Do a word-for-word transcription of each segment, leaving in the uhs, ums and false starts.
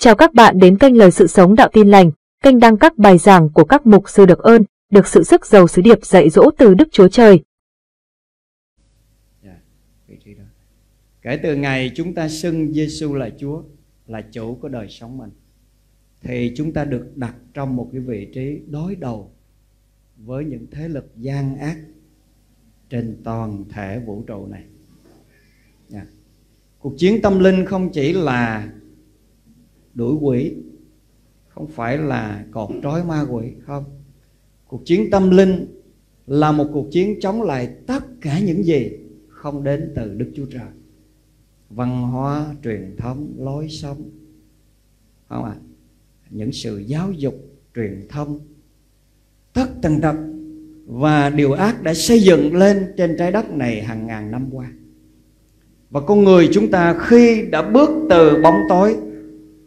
Chào các bạn đến kênh Lời Sự Sống Đạo Tin Lành, kênh đăng các bài giảng của các mục sư được ơn, được sự sức giàu sứ điệp dạy dỗ từ Đức Chúa Trời. Yeah, kể từ ngày chúng ta xưng Giê-xu là Chúa, là chủ của đời sống mình, thì chúng ta được đặt trong một cái vị trí đối đầu với những thế lực gian ác trên toàn thể vũ trụ này. Yeah. Cuộc chiến tâm linh không chỉ là đuổi quỷ, không phải là cột trói ma quỷ, không. Cuộc chiến tâm linh là một cuộc chiến chống lại tất cả những gì không đến từ Đức Chúa Trời. Văn hóa, truyền thống, lối sống, không ạ? À? Những sự giáo dục, truyền thông, tất tần tật và điều ác đã xây dựng lên trên trái đất này hàng ngàn năm qua. Và con người chúng ta khi đã bước từ bóng tối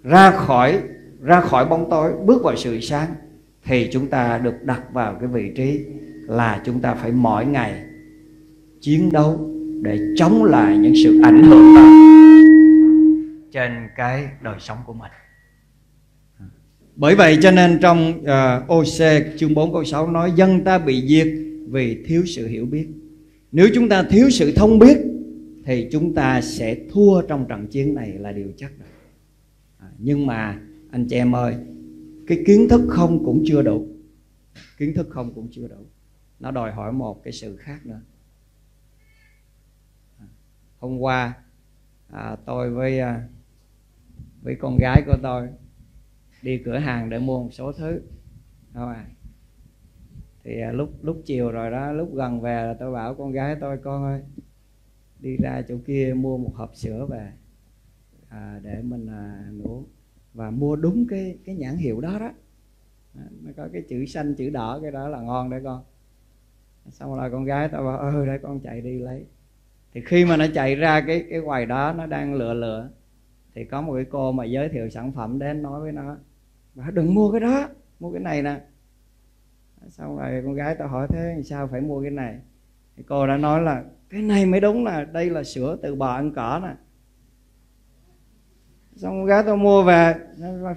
ra khỏi ra khỏi bóng tối, bước vào sự sáng, thì chúng ta được đặt vào cái vị trí là chúng ta phải mỗi ngày chiến đấu để chống lại những sự ảnh hưởng đó trên cái đời sống của mình. Bởi vậy cho nên trong uh, O C chương bốn câu sáu nói dân ta bị diệt vì thiếu sự hiểu biết. Nếu chúng ta thiếu sự thông biết thì chúng ta sẽ thua trong trận chiến này là điều chắc rồi. Nhưng mà anh chị em ơi, cái kiến thức không cũng chưa đủ. Kiến thức không cũng chưa đủ. Nó đòi hỏi một cái sự khác nữa. Hôm qua à, tôi với à, với con gái của tôi đi cửa hàng để mua một số thứ. Đúng không? Thì à, lúc lúc chiều rồi đó, lúc gần về là tôi bảo con gái tôi, con ơi, đi ra chỗ kia mua một hộp sữa về. À, để mình à, uống. Và mua đúng cái cái nhãn hiệu đó đó à, nó có cái chữ xanh chữ đỏ, cái đó là ngon đấy con. Xong rồi con gái tao bảo ơi để con chạy đi lấy. Thì khi mà nó chạy ra cái cái quầy đó, nó đang lựa lựa thì có một cái cô mà giới thiệu sản phẩm đến nói với nó bảo đừng mua cái đó, mua cái này nè. Xong rồi con gái tao hỏi thế sao phải mua cái này, thì cô đã nói là cái này mới đúng, là đây là sữa từ bò ăn cỏ nè. Xong con gái tôi mua về,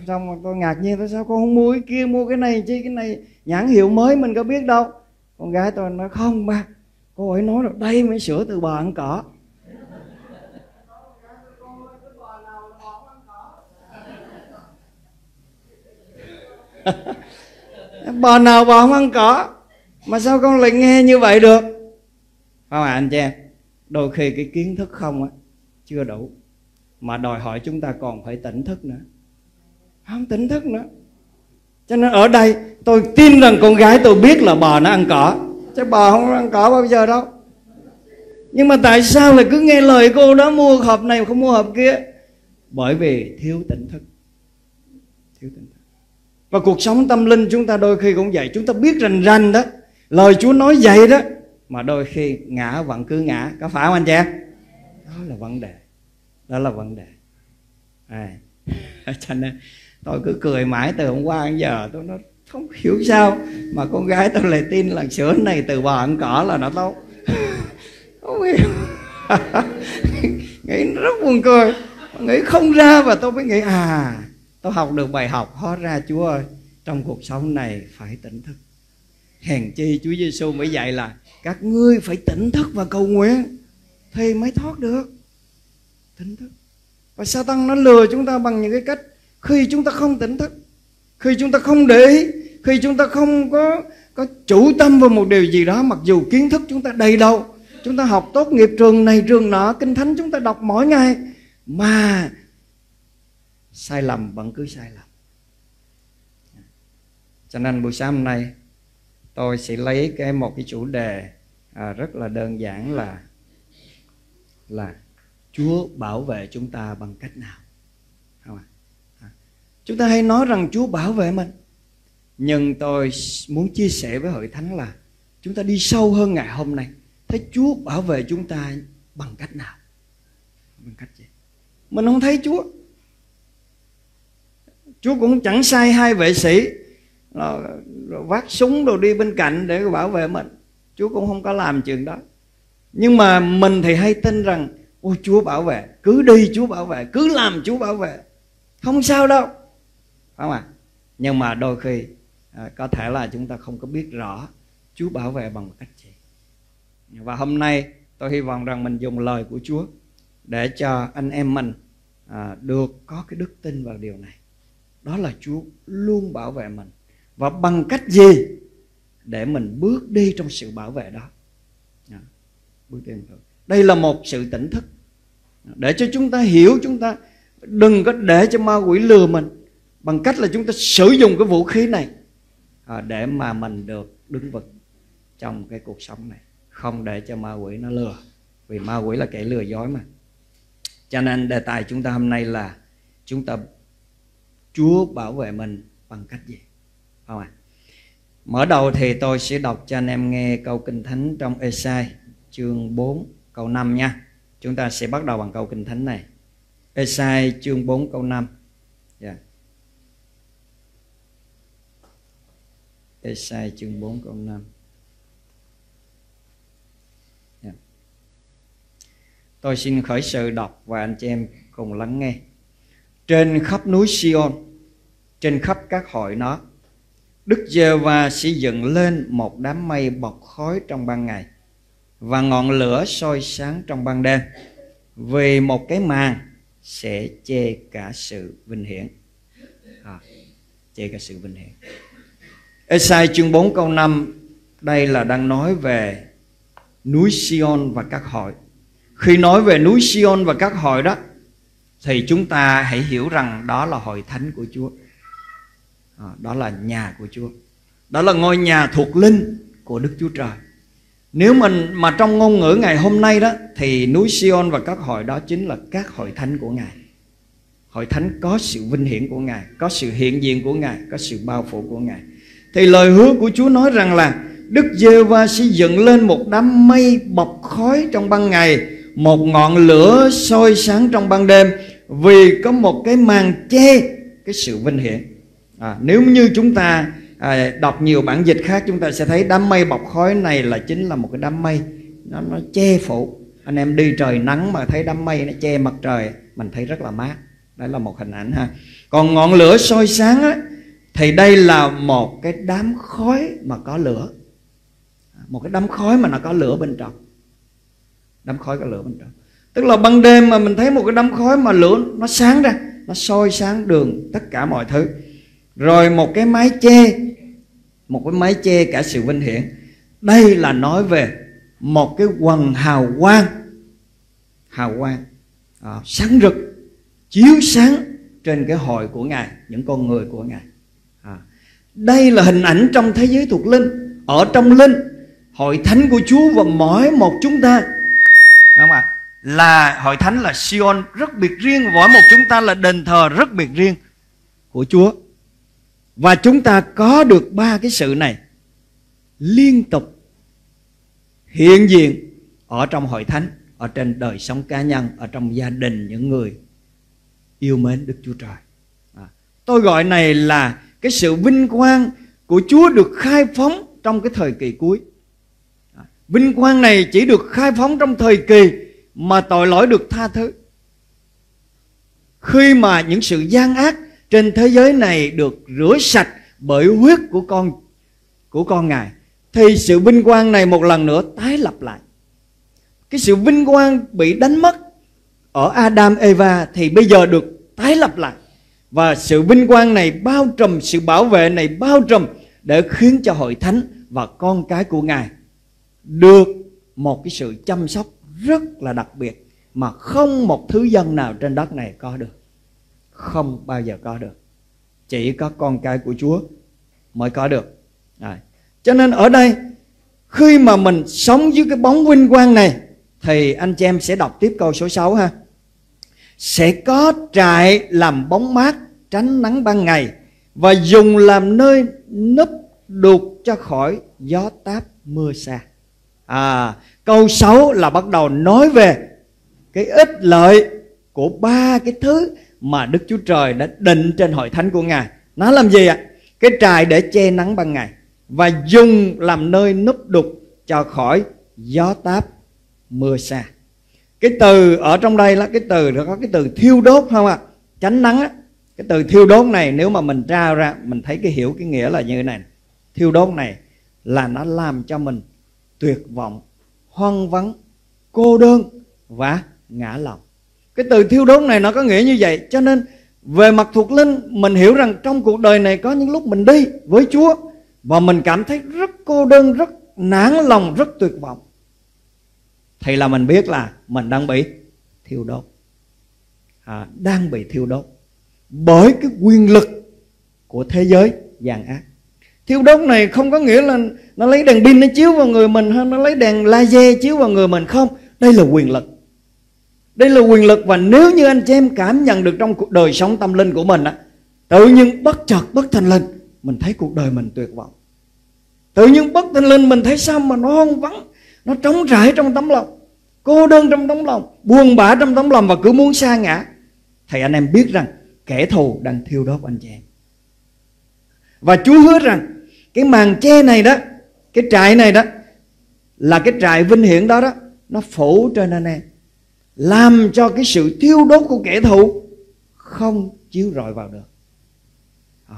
xong tôi ngạc nhiên, tôi sao con không mua cái kia, mua cái này chứ, cái này nhãn hiệu mới mình có biết đâu. Con gái tôi nói không ba, cô ấy nói là đây mới sữa từ bò ăn cỏ. Bò nào bò không ăn cỏ, mà sao con lại nghe như vậy được? Không ạ anh chị em, đôi khi cái kiến thức không á, chưa đủ. Mà đòi hỏi chúng ta còn phải tỉnh thức nữa. Không tỉnh thức nữa. Cho nên ở đây tôi tin rằng con gái tôi biết là bò nó ăn cỏ, chứ bò không ăn cỏ bao giờ đâu. Nhưng mà tại sao lại cứ nghe lời cô đó mua hộp này không mua hộp kia? Bởi vì thiếu tỉnh thức. Thiếu tỉnh thức. Và cuộc sống tâm linh chúng ta đôi khi cũng vậy. Chúng ta biết rành rành đó, lời Chúa nói vậy đó, mà đôi khi ngã vẫn cứ ngã. Có phải không anh chị em? Đó là vấn đề. Đó là vấn đề à. Cho nên tôi cứ cười mãi từ hôm qua đến giờ. Tôi nói không hiểu sao mà con gái tôi lại tin là sữa này từ bò ăn cỏ là nó tốt. Không hiểu. Nghĩ rất buồn cười. Nghĩ không ra và tôi mới nghĩ à, tôi học được bài học. Hóa ra Chúa ơi, trong cuộc sống này phải tỉnh thức. Hèn chi Chúa Giê-xu mới dạy là các ngươi phải tỉnh thức và cầu nguyện thì mới thoát được. Tỉnh thức. Và Satan nó lừa chúng ta bằng những cái cách khi chúng ta không tỉnh thức, khi chúng ta không để ý, khi chúng ta không có có chủ tâm vào một điều gì đó, mặc dù kiến thức chúng ta đầy đầu, chúng ta học tốt nghiệp trường này trường nọ, Kinh Thánh chúng ta đọc mỗi ngày, mà sai lầm vẫn cứ sai lầm. Cho nên buổi sáng hôm nay tôi sẽ lấy cái một cái chủ đề à, rất là đơn giản là là Chúa bảo vệ chúng ta bằng cách nào? Không à? À. Chúng ta hay nói rằng Chúa bảo vệ mình. Nhưng tôi muốn chia sẻ với Hội Thánh là chúng ta đi sâu hơn ngày hôm nay. Thế Chúa bảo vệ chúng ta bằng cách nào? Bằng cách gì? Mình không thấy Chúa. Chúa cũng chẳng sai hai vệ sĩ là vác súng đồ đi bên cạnh để bảo vệ mình. Chúa cũng không có làm chuyện đó. Nhưng mà mình thì hay tin rằng ôi Chúa bảo vệ, cứ đi Chúa bảo vệ, cứ làm Chúa bảo vệ. không sao đâu, phải không ạ? À? Nhưng mà đôi khi à, có thể là chúng ta không có biết rõ Chúa bảo vệ bằng một cách gì. Và hôm nay tôi hy vọng rằng mình dùng lời của Chúa để cho anh em mình à, được có cái đức tin vào điều này. Đó là Chúa luôn bảo vệ mình. Và bằng cách gì để mình bước đi trong sự bảo vệ đó. À, bước đi. Đây là một sự tỉnh thức để cho chúng ta hiểu, chúng ta đừng có để cho ma quỷ lừa mình bằng cách là chúng ta sử dụng cái vũ khí này à, để mà mình được đứng vững trong cái cuộc sống này, không để cho ma quỷ nó lừa, vì ma quỷ là kẻ lừa dối mà. Cho nên đề tài chúng ta hôm nay là chúng ta Chúa bảo vệ mình bằng cách gì, không ạ? À? Mở đầu thì tôi sẽ đọc cho anh em nghe câu Kinh Thánh trong Ê sai chương bốn câu năm nha. Chúng ta sẽ bắt đầu bằng câu Kinh Thánh này. Ê sai chương bốn câu năm. Yeah. Ê sai chương bốn câu năm. Yeah. Tôi xin khởi sự đọc và anh chị em cùng lắng nghe. Trên khắp núi Si-ôn, trên khắp các hội nó, Đức Giê-hô-va sẽ dựng lên một đám mây bọc khói trong ban ngày, và ngọn lửa soi sáng trong ban đêm, vì một cái màn sẽ che cả sự vinh hiển. À, che cả sự vinh hiển. Ê sai chương bốn câu năm, đây là đang nói về núi Si-ôn và các hội. Khi nói về núi Si-ôn và các hội đó, thì chúng ta hãy hiểu rằng đó là hội thánh của Chúa. À, đó là nhà của Chúa. Đó là ngôi nhà thuộc linh của Đức Chúa Trời. Nếu mình mà trong ngôn ngữ ngày hôm nay đó, thì núi Si-ôn và các hội đó chính là các hội thánh của Ngài. Hội thánh có sự vinh hiển của Ngài, có sự hiện diện của Ngài, có sự bao phủ của Ngài. Thì lời hứa của Chúa nói rằng là Đức Giê-hô-va sẽ dựng lên một đám mây bọc khói trong ban ngày, một ngọn lửa soi sáng trong ban đêm, vì có một cái màn che cái sự vinh hiển. À, nếu như chúng ta à, đọc nhiều bản dịch khác, chúng ta sẽ thấy đám mây bọc khói này là chính là một cái đám mây nó, nó che phủ. Anh em đi trời nắng mà thấy đám mây nó che mặt trời, mình thấy rất là mát. Đó là một hình ảnh ha. Còn ngọn lửa soi sáng á, thì đây là một cái đám khói mà có lửa. Một cái đám khói mà nó có lửa bên trong. Đám khói có lửa bên trong. Tức là ban đêm mà mình thấy một cái đám khói mà lửa nó sáng ra, nó soi sáng đường tất cả mọi thứ. Rồi một cái mái che, một cái mái che cả sự vinh hiển. Đây là nói về một cái quầng hào quang, hào quang à, sáng rực, chiếu sáng trên cái hội của Ngài, những con người của Ngài. À, đây là hình ảnh trong thế giới thuộc linh. Ở trong linh, hội thánh của Chúa và mỗi một chúng ta, đúng không ạ? Là hội thánh là Si-ôn rất biệt riêng, mỗi một chúng ta là đền thờ rất biệt riêng của Chúa. Và chúng ta có được ba cái sự này liên tục hiện diện ở trong hội thánh, ở trên đời sống cá nhân, ở trong gia đình những người yêu mến Đức Chúa Trời. À, tôi gọi này là cái sự vinh quang của Chúa được khai phóng trong cái thời kỳ cuối. À, vinh quang này chỉ được khai phóng trong thời kỳ mà tội lỗi được tha thứ. Khi mà những sự gian ác trên thế giới này được rửa sạch bởi huyết của con của con Ngài, thì sự vinh quang này một lần nữa tái lập lại. Cái sự vinh quang bị đánh mất ở Adam Eva thì bây giờ được tái lập lại. Và sự vinh quang này bao trùm, sự bảo vệ này bao trùm để khiến cho hội thánh và con cái của Ngài được một cái sự chăm sóc rất là đặc biệt mà không một thứ dân nào trên đất này có được. Không bao giờ có được. Chỉ có con cái của Chúa mới có được. À, cho nên ở đây, khi mà mình sống dưới cái bóng vinh quang này, thì anh chị em sẽ đọc tiếp câu số sáu ha. Sẽ có trại làm bóng mát, tránh nắng ban ngày, và dùng làm nơi nấp đụt cho khỏi gió táp mưa sa. À, câu sáu là bắt đầu nói về cái ích lợi của ba cái thứ mà Đức Chúa Trời đã định trên hội thánh của Ngài. Nó làm gì ạ? Cái trại để che nắng ban ngày, và dùng làm nơi núp đục cho khỏi gió táp mưa sa. Cái từ ở trong đây là cái từ, có cái từ thiêu đốt không ạ? Tránh nắng á, Cái từ thiêu đốn này nếu mà mình tra ra, mình thấy cái hiểu cái nghĩa là như thế này. Thiêu đốn này là nó làm cho mình tuyệt vọng, hoang vắng, cô đơn và ngã lòng. Cái từ thiêu đốn này nó có nghĩa như vậy. Cho nên về mặt thuộc linh, mình hiểu rằng trong cuộc đời này có những lúc mình đi với Chúa và mình cảm thấy rất cô đơn, rất nản lòng, rất tuyệt vọng. Thì là mình biết là mình đang bị thiêu đốt à, đang bị thiêu đốt bởi cái quyền lực của thế giới gian ác. Thiêu đốt này không có nghĩa là nó lấy đèn pin nó chiếu vào người mình, hay nó lấy đèn laser chiếu vào người mình. Không, đây là quyền lực. Đây là quyền lực. Và nếu như anh chị em cảm nhận được trong cuộc đời sống tâm linh của mình, tự nhiên bất chợt bất thình lình mình thấy cuộc đời mình tuyệt vọng. Tự nhiên bất thình lình mình thấy sao mà nó hoang vắng, nó trống rãi trong tấm lòng, cô đơn trong tấm lòng, buồn bã trong tấm lòng và cứ muốn sa ngã. Thì anh em biết rằng kẻ thù đang thiêu đốt anh chị em. Và Chúa hứa rằng cái màn che này đó, cái trại này đó, là cái trại vinh hiển đó đó, nó phủ trên anh em, làm cho cái sự thiêu đốt của kẻ thù không chiếu rọi vào được. à.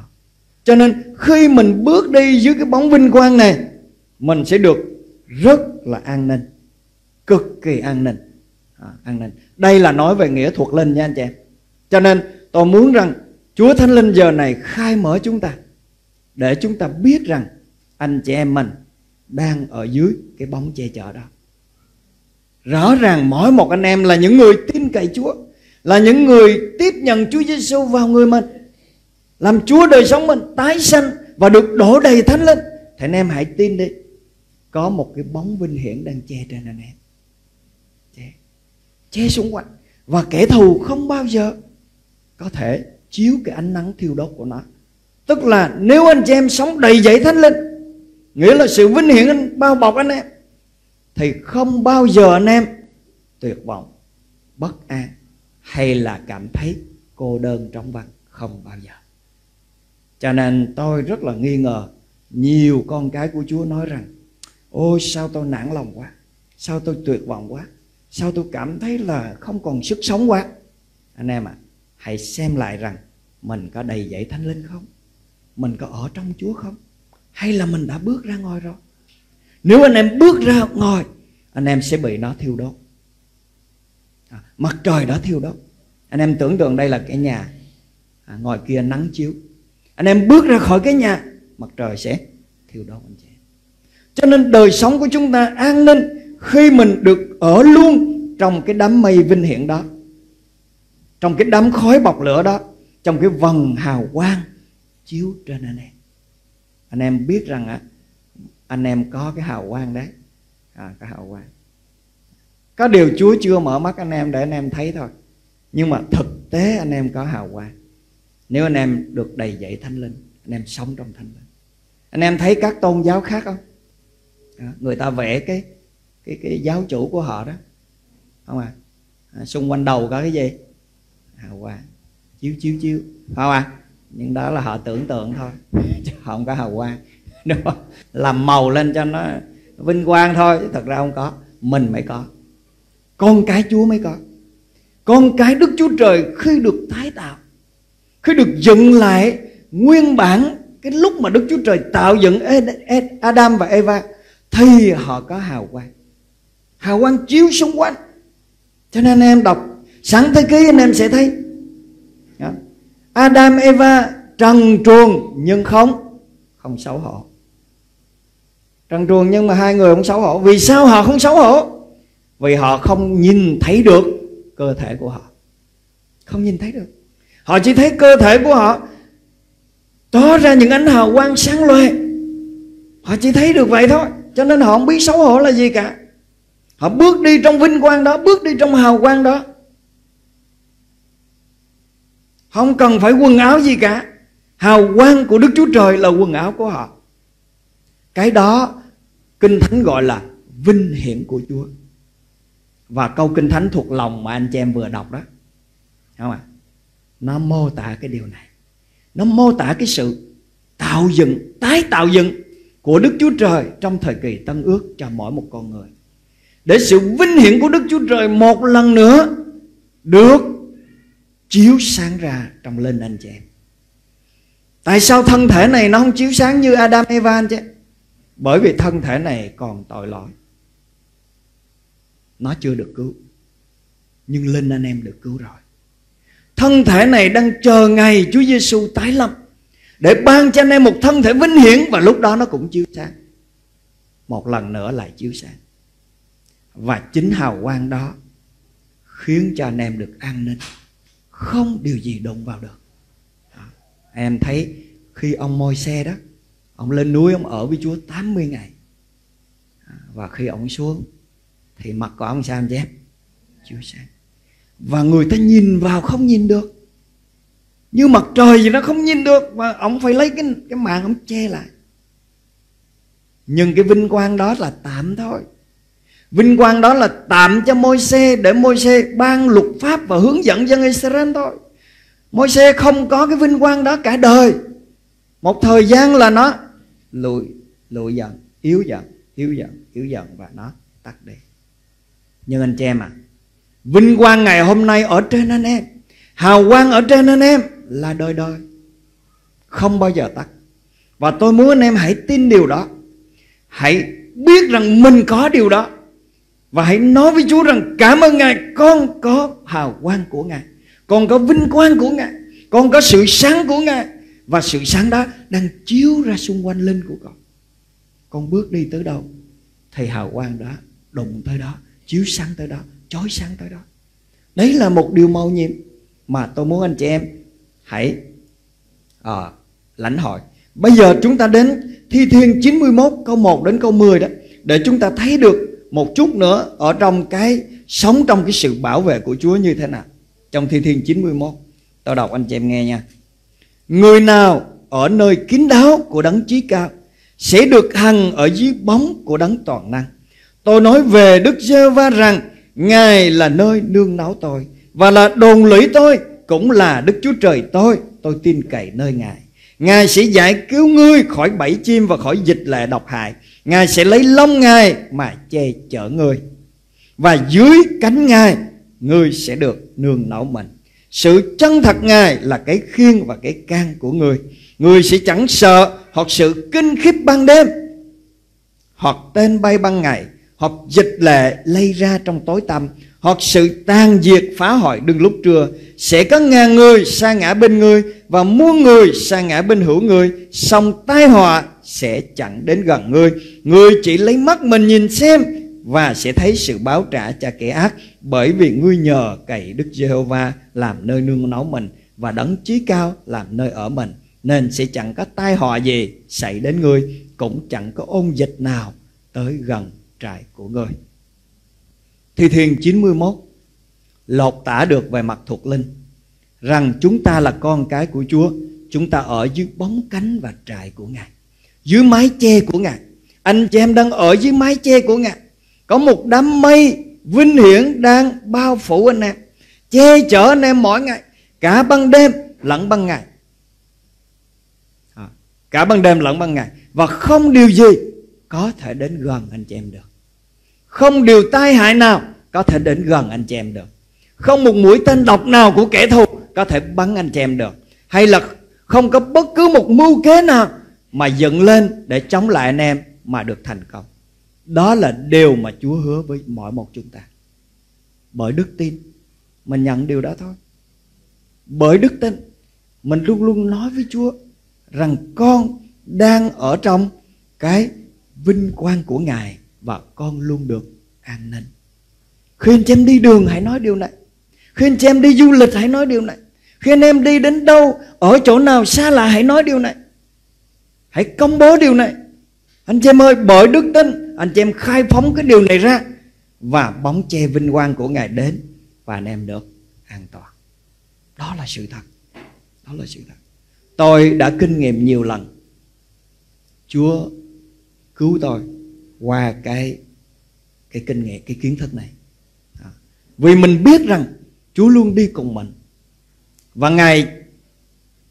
Cho nên khi mình bước đi dưới cái bóng vinh quang này, mình sẽ được rất là an ninh, cực kỳ an ninh. à, An ninh. Đây là nói về nghĩa thuộc linh nha anh chị em. Cho nên tôi muốn rằng Chúa Thánh Linh giờ này khai mở chúng ta, để chúng ta biết rằng anh chị em mình đang ở dưới cái bóng che chở đó. Rõ ràng mỗi một anh em là những người tin cậy Chúa, là những người tiếp nhận Chúa Giê-xu vào người mình, làm Chúa đời sống mình, tái sanh và được đổ đầy Thánh Linh. Thì anh em hãy tin đi, có một cái bóng vinh hiển đang che trên anh em, Che, che xung quanh. Và kẻ thù không bao giờ có thể chiếu cái ánh nắng thiêu đốt của nó. Tức là nếu anh chị em sống đầy dẫy Thánh Linh, nghĩa là sự vinh hiển anh bao bọc anh em, thì không bao giờ anh em tuyệt vọng, bất an hay là cảm thấy cô đơn trống vắng. Không bao giờ. Cho nên tôi rất là nghi ngờ nhiều con cái của Chúa nói rằng: ôi sao tôi nản lòng quá, sao tôi tuyệt vọng quá, sao tôi cảm thấy là không còn sức sống quá. Anh em ạ, à, hãy xem lại rằng mình có đầy dẫy Thánh Linh không, mình có ở trong Chúa không, hay là mình đã bước ra ngoài rồi. Nếu anh em bước ra ngoài, anh em sẽ bị nó thiêu đốt. à, Mặt trời đã thiêu đốt. Anh em tưởng tượng đây là cái nhà, à, ngoài kia nắng chiếu. Anh em bước ra khỏi cái nhà, mặt trời sẽ thiêu đốt anh chị. Cho nên đời sống của chúng ta an ninh khi mình được ở luôn trong cái đám mây vinh hiển đó, trong cái đám khói bọc lửa đó, trong cái vầng hào quang chiếu trên anh em. Anh em biết rằng á, anh em có cái hào quang đấy. à, Cái hào quang, có điều Chúa chưa mở mắt anh em để anh em thấy thôi. Nhưng mà thực tế anh em có hào quang nếu anh em được đầy dẫy Thánh Linh, anh em sống trong Thánh Linh. Anh em thấy các tôn giáo khác không? à, Người ta vẽ cái, cái, cái giáo chủ của họ đó, không à? à Xung quanh đầu có cái gì? Hào quang chiếu chiếu chiếu, không à? Nhưng đó là họ tưởng tượng thôi, chứ họ không có hào quang. Đúng không? Làm màu lên cho nó vinh quang thôi, chứ thật ra không có. Mình mới có, con cái Chúa mới có. Con cái Đức Chúa Trời khi được tái tạo, khi được dựng lại nguyên bản cái lúc mà Đức Chúa Trời tạo dựng Adam và Eva, thì họ có hào quang. Hào quang chiếu xung quanh. Cho nên anh em đọc Sáng thế ký, anh em sẽ thấy Adam Eva trần truồng nhưng không không xấu hổ. Trần truồng nhưng mà hai người không xấu hổ. Vì sao họ không xấu hổ? Vì họ không nhìn thấy được cơ thể của họ. Không nhìn thấy được. Họ chỉ thấy cơ thể của họ tỏ ra những ánh hào quang sáng loe. Họ chỉ thấy được vậy thôi. Cho nên họ không biết xấu hổ là gì cả. Họ bước đi trong vinh quang đó, bước đi trong hào quang đó, không cần phải quần áo gì cả. Hào quang của Đức Chúa Trời là quần áo của họ. Cái đó Kinh Thánh gọi là vinh hiển của Chúa. Và câu Kinh Thánh thuộc lòng mà anh chị em vừa đọc đó, không ạ? Nó mô tả cái điều này. Nó mô tả cái sự tạo dựng, tái tạo dựng của Đức Chúa Trời trong thời kỳ Tân Ước cho mỗi một con người, để sự vinh hiển của Đức Chúa Trời một lần nữa được chiếu sáng ra trong linh anh chị em. Tại sao thân thể này nó không chiếu sáng như Adam Eva chứ? Bởi vì thân thể này còn tội lỗi, nó chưa được cứu. Nhưng linh anh em được cứu rồi. Thân thể này đang chờ ngày Chúa Giê-xu tái lâm để ban cho anh em một thân thể vinh hiển, và lúc đó nó cũng chiếu sáng. Một lần nữa lại chiếu sáng. Và chính hào quang đó khiến cho anh em được an ninh, không điều gì đụng vào được. Em thấy khi ông Môi-se đó, ông lên núi ông ở với Chúa tám mươi ngày. Và khi ông xuống thì mặt của ông sao anh chị em? Chiếu sáng. Và người ta nhìn vào không nhìn được, như mặt trời gì nó không nhìn được, và ông phải lấy cái, cái màn ông che lại. Nhưng cái vinh quang đó là tạm thôi. Vinh quang đó là tạm cho Môi-se, để Môi-se ban luật pháp và hướng dẫn dân Israel thôi. Môi-se không có cái vinh quang đó cả đời. Một thời gian là nó lụi, lụi dần, yếu dần, yếu dần, yếu dần, và nó tắt đi. Nhưng anh chị em à, vinh quang ngày hôm nay ở trên anh em, hào quang ở trên anh em là đời đời, không bao giờ tắt. Và tôi muốn anh em hãy tin điều đó, hãy biết rằng mình có điều đó, và hãy nói với Chúa rằng cảm ơn Ngài, con có hào quang của Ngài, con có vinh quang của Ngài, con có sự sáng của Ngài, và sự sáng đó đang chiếu ra xung quanh linh của con. Con bước đi tới đâu thì hào quang đó đụng tới đó, chiếu sáng tới đó, chói sáng tới đó. Đấy là một điều mầu nhiệm mà tôi muốn anh chị em hãy à, lãnh hội. Bây giờ chúng ta đến Thi Thiên chín mươi mốt câu một đến câu mười đó, để chúng ta thấy được một chút nữa ở trong cái sống trong cái sự bảo vệ của Chúa như thế nào. Trong Thi Thiên chín mươi mốt, tôi đọc anh chị em nghe nha. Người nào ở nơi kín đáo của Đấng Chí Cao sẽ được hằng ở dưới bóng của Đấng Toàn Năng. Tôi nói về Đức Giê-hô-va rằng Ngài là nơi nương náu tôi, và là đồn lũy tôi, cũng là Đức Chúa Trời tôi. Tôi tin cậy nơi Ngài. Ngài sẽ giải cứu ngươi khỏi bẫy chim và khỏi dịch lệ độc hại. Ngài sẽ lấy lông Ngài mà che chở ngươi, và dưới cánh Ngài ngươi sẽ được nương náu mình. Sự chân thật Ngài là cái khiên và cái can của ngươi. Ngươi sẽ chẳng sợ hoặc sự kinh khiếp ban đêm, hoặc tên bay ban ngày, hoặc dịch lệ lây ra trong tối tăm, hoặc sự tàn diệt phá hoại đương lúc trưa. Sẽ có ngàn người sa ngã bên ngươi và muôn người sa ngã bên hữu ngươi, song tai họa sẽ chẳng đến gần ngươi. Ngươi chỉ lấy mắt mình nhìn xem và sẽ thấy sự báo trả cho kẻ ác, bởi vì ngươi nhờ cậy Đức Giê-hô-va làm nơi nương náu mình, và Đấng Chí Cao làm nơi ở mình, nên sẽ chẳng có tai họa gì xảy đến ngươi, cũng chẳng có ôn dịch nào tới gần trại của ngươi. Thi Thiên chín mươi mốt lột tả được về mặt thuộc linh rằng chúng ta là con cái của Chúa, chúng ta ở dưới bóng cánh và trại của Ngài, dưới mái che của Ngài. Anh chị em đang ở dưới mái che của Ngài. Có một đám mây vinh hiển đang bao phủ anh em, che chở anh em mỗi ngày, cả ban đêm lẫn ban ngày, à, cả ban đêm lẫn ban ngày, và không điều gì có thể đến gần anh chị em được. Không điều tai hại nào có thể đến gần anh chị em được. Không một mũi tên độc nào của kẻ thù có thể bắn anh chị em được. Hay là không có bất cứ một mưu kế nào mà dựng lên để chống lại anh em mà được thành công. Đó là điều mà Chúa hứa với mỗi một chúng ta. Bởi đức tin mình nhận điều đó thôi. Bởi đức tin mình luôn luôn nói với Chúa rằng con đang ở trong cái vinh quang của Ngài, và con luôn được an ninh. Khi anh chị em đi đường hãy nói điều này. Khi anh chị em đi du lịch hãy nói điều này. Khi anh em đi đến đâu, ở chỗ nào xa lạ hãy nói điều này. Hãy công bố điều này. Anh chị em ơi, bởi đức tin anh chị em khai phóng cái điều này ra, và bóng che vinh quang của Ngài đến, và anh em được an toàn. Đó là sự thật. Đó là sự thật. Tôi đã kinh nghiệm nhiều lần Chúa cứu tôi qua cái cái kinh nghiệm, cái kiến thức này. À, vì mình biết rằng Chúa luôn đi cùng mình, và Ngài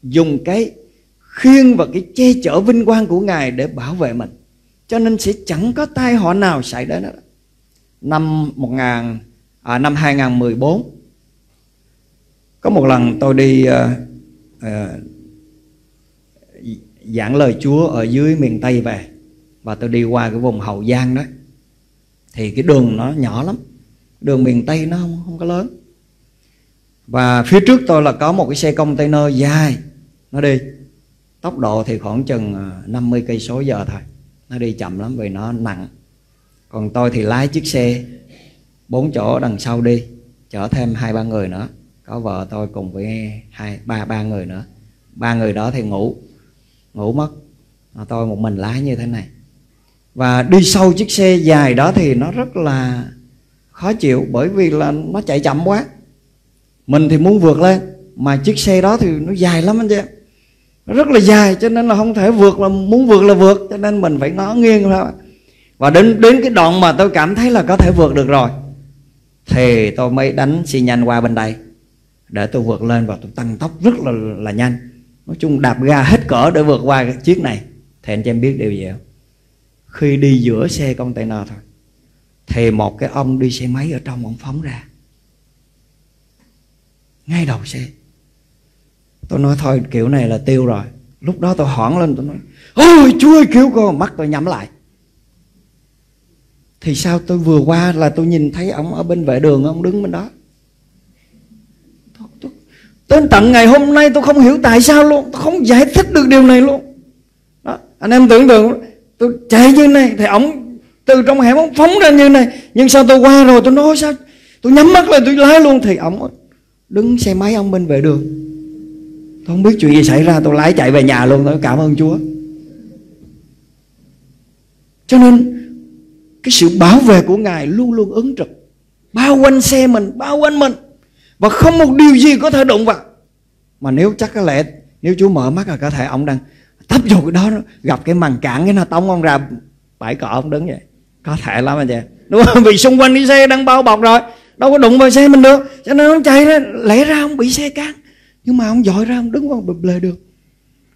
dùng cái khiên và cái che chở vinh quang của Ngài để bảo vệ mình, cho nên sẽ chẳng có tai họa nào xảy đến đó. Năm một nghìn à, năm hai nghìn mười bốn Có một lần tôi đi uh, uh, giảng lời Chúa ở dưới miền Tây về, và tôi đi qua cái vùng Hậu Giang đó. Thì cái đường nó nhỏ lắm, đường miền Tây nó không, không có lớn. Và phía trước tôi là có một cái xe container dài, nó đi tốc độ thì khoảng chừng năm mươi cây số giờ thôi. Nó đi chậm lắm vì nó nặng. Còn tôi thì lái chiếc xe bốn chỗ đằng sau đi, chở thêm hai ba người nữa, có vợ tôi cùng với hai ba ba người nữa. Ba người đó thì ngủ ngủ mất, tôi một mình lái như thế này. Và đi sau chiếc xe dài đó thì nó rất là khó chịu, bởi vì là nó chạy chậm quá. Mình thì muốn vượt lên, mà chiếc xe đó thì nó dài lắm anh chị em, nó rất là dài, cho nên là không thể vượt, là muốn vượt là vượt, cho nên mình phải ngó nghiêng thôi. Và đến đến cái đoạn mà tôi cảm thấy là có thể vượt được rồi thì tôi mới đánh xi nhan qua bên đây để tôi vượt lên, và tôi tăng tốc rất là là nhanh. Nói chung đạp ga hết cỡ để vượt qua cái chiếc này. Thì anh chị em biết điều gì không? Khi đi giữa xe container thôi thì một cái ông đi xe máy ở trong, ông phóng ra ngay đầu xe. Tôi nói thôi kiểu này là tiêu rồi. Lúc đó tôi hoảng lên, tôi nói ôi Chúa ơi cứu con, mắt tôi nhắm lại. Thì sao tôi vừa qua là tôi nhìn thấy ông ở bên vệ đường, ông đứng bên đó. Đến tận ngày hôm nay tôi không hiểu tại sao luôn, tôi không giải thích được điều này luôn đó. Anh em tưởng tượng, tôi chạy như này thì ông từ trong hẻm ông phóng ra như này. Nhưng sao tôi qua rồi tôi nói sao, tôi nhắm mắt lại tôi lái luôn, thì ông đứng xe máy ông bên vệ đường. Tôi không biết chuyện gì xảy ra, tôi lái chạy về nhà luôn. Tôi cảm ơn Chúa. Cho nên cái sự bảo vệ của Ngài luôn luôn ứng trực, bao quanh xe mình, bao quanh mình, và không một điều gì có thể đụng vào. Mà nếu chắc có lẽ nếu Chúa mở mắt là có thể ông đang tấp vô cái đó, gặp cái màn cản, cái nó tống ông ra bãi cỏ ông đứng vậy. Có thể lắm anh chị, đúng không? Vì xung quanh đi xe đang bao bọc rồi, đâu có đụng vào xe mình được. Cho nên ông chạy ra, lẽ ra ông bị xe cán, nhưng mà ông dội ra ông đứng vào lề đường.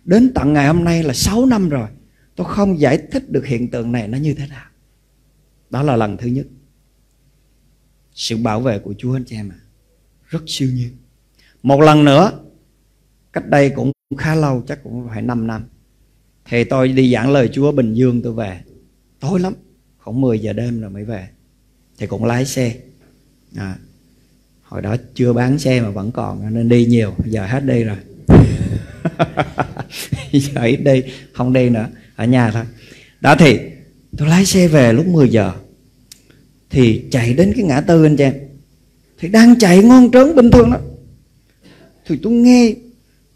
Đến tận ngày hôm nay là sáu năm rồi, tôi không giải thích được hiện tượng này nó như thế nào. Đó là lần thứ nhất, sự bảo vệ của Chúa anh chị em ạ, rất siêu nhiên. Một lần nữa, cách đây cũng khá lâu, chắc cũng phải năm năm, thì tôi đi giảng lời Chúa Bình Dương, tôi về tối lắm, khoảng mười giờ đêm rồi mới về. Thì cũng lái xe à, hồi đó chưa bán xe mà vẫn còn nên đi nhiều, giờ hết đi rồi. Giờ ít đi, không đi nữa, ở nhà thôi. Đó thì tôi lái xe về lúc mười giờ, thì chạy đến cái ngã tư anh chị em, thì đang chạy ngon trớn bình thường đó, thì tôi nghe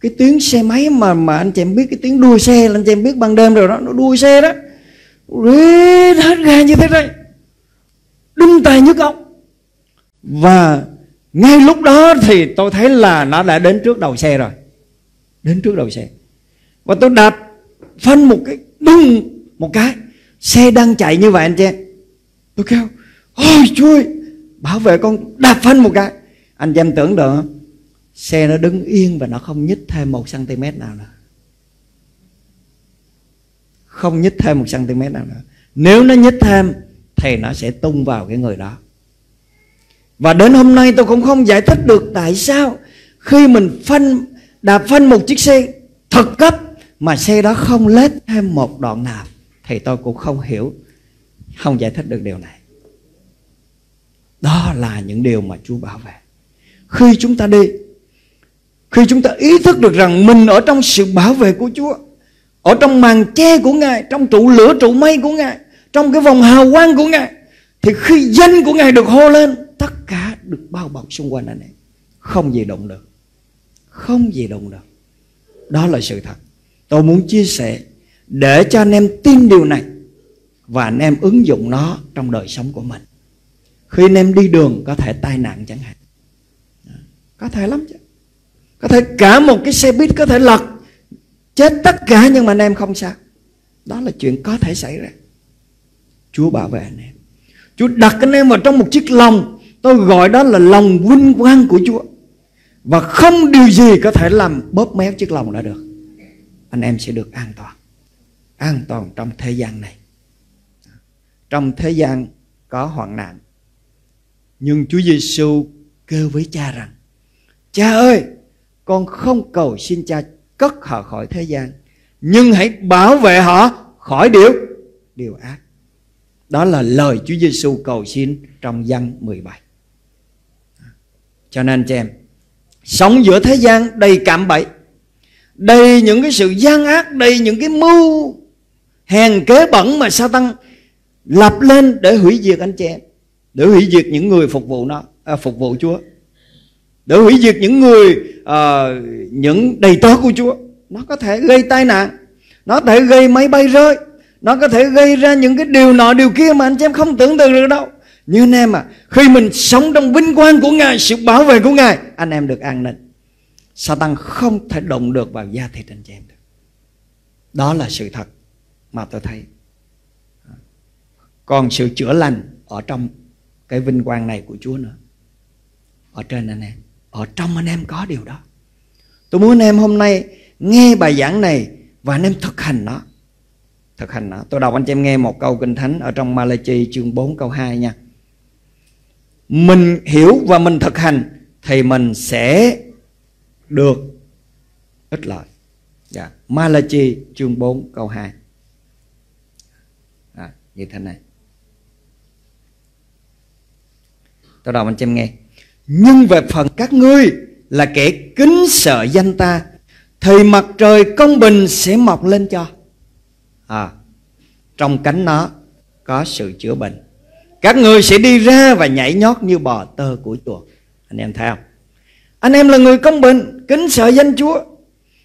cái tiếng xe máy mà mà anh chị em biết cái tiếng đua xe là anh chị em biết ban đêm rồi đó, nó đua xe đó, rít hết ga như thế này, đâm tài nhức óc. Và ngay lúc đó thì tôi thấy là nó đã đến trước đầu xe rồi, đến trước đầu xe. Và tôi đạp phanh một cái, đùng một cái, xe đang chạy như vậy anh chị em. Tôi kêu ôi Chúa ơi, bảo vệ con, đạp phanh một cái. Anh chị em tưởng được không? Xe nó đứng yên và nó không nhích thêm một xăng-ti-mét nào nữa, không nhích thêm một xăng-ti-mét nào nữa. Nếu nó nhích thêm thì nó sẽ tung vào cái người đó. Và đến hôm nay tôi cũng không giải thích được tại sao khi mình phanh, đạp phanh một chiếc xe thật cấp mà xe đó không lết thêm một đoạn nào, thì tôi cũng không hiểu, không giải thích được điều này. Đó là những điều mà Chúa bảo vệ. Khi chúng ta đi, khi chúng ta ý thức được rằng mình ở trong sự bảo vệ của Chúa, ở trong màn che của Ngài, trong trụ lửa trụ mây của Ngài, trong cái vòng hào quang của Ngài, thì khi danh của Ngài được hô lên, tất cả được bao bọc xung quanh anh em, không gì động được, không gì động được. Đó là sự thật. Tôi muốn chia sẻ để cho anh em tin điều này và anh em ứng dụng nó trong đời sống của mình. Khi anh em đi đường có thể tai nạn chẳng hạn, có thể lắm chứ, có thể cả một cái xe buýt có thể lật, chết tất cả, nhưng mà anh em không sao. Đó là chuyện có thể xảy ra. Chúa bảo vệ anh em, Chúa đặt anh em vào trong một chiếc lồng, tôi gọi đó là lồng vinh quang của Chúa. Và không điều gì có thể làm bóp méo chiếc lồng đã được. Anh em sẽ được an toàn, an toàn trong thế gian này. Trong thế gian có hoạn nạn, nhưng Chúa Giê-xu kêu với Cha rằng Cha ơi, con không cầu xin Cha cất họ khỏi thế gian, nhưng hãy bảo vệ họ khỏi điều điều ác. Đó là lời Chúa Giê-xu cầu xin trong Giăng mười bảy. Cho nên chị em, sống giữa thế gian đầy cạm bẫy, đầy những cái sự gian ác, đầy những cái mưu hèn kế bẩn mà Satan lập lên để hủy diệt anh chị em, để hủy diệt những người phục vụ nó, à, phục vụ Chúa, để hủy diệt những người à, những đầy tớ của Chúa. Nó có thể gây tai nạn, nó có thể gây máy bay rơi, nó có thể gây ra những cái điều nọ điều kia mà anh chị em không tưởng tượng được đâu. Như anh em à, khi mình sống trong vinh quang của Ngài, sự bảo vệ của Ngài, anh em được an ninh. Satan không thể động được vào da thịt anh chị em được. Đó là sự thật mà tôi thấy. Còn sự chữa lành ở trong cái vinh quang này của Chúa nữa, ở trên anh em, ở trong anh em có điều đó. Tôi muốn anh em hôm nay nghe bài giảng này và anh em thực hành nó. Thực hành nó. Tôi đọc anh chị em nghe một câu Kinh Thánh ở trong Malachi chương bốn câu hai nha. Mình hiểu và mình thực hành thì mình sẽ được ích lợi. Dạ. Malachi chương bốn câu hai. À, như thế này. Tôi đọc anh chị em nghe. Nhưng về phần các ngươi là kẻ kính sợ danh ta thì mặt trời công bình sẽ mọc lên cho. À, trong cánh nó có sự chữa bệnh. Các người sẽ đi ra và nhảy nhót như bò tơ của chuột. Anh em thấy không? Anh em là người công bình, kính sợ danh Chúa,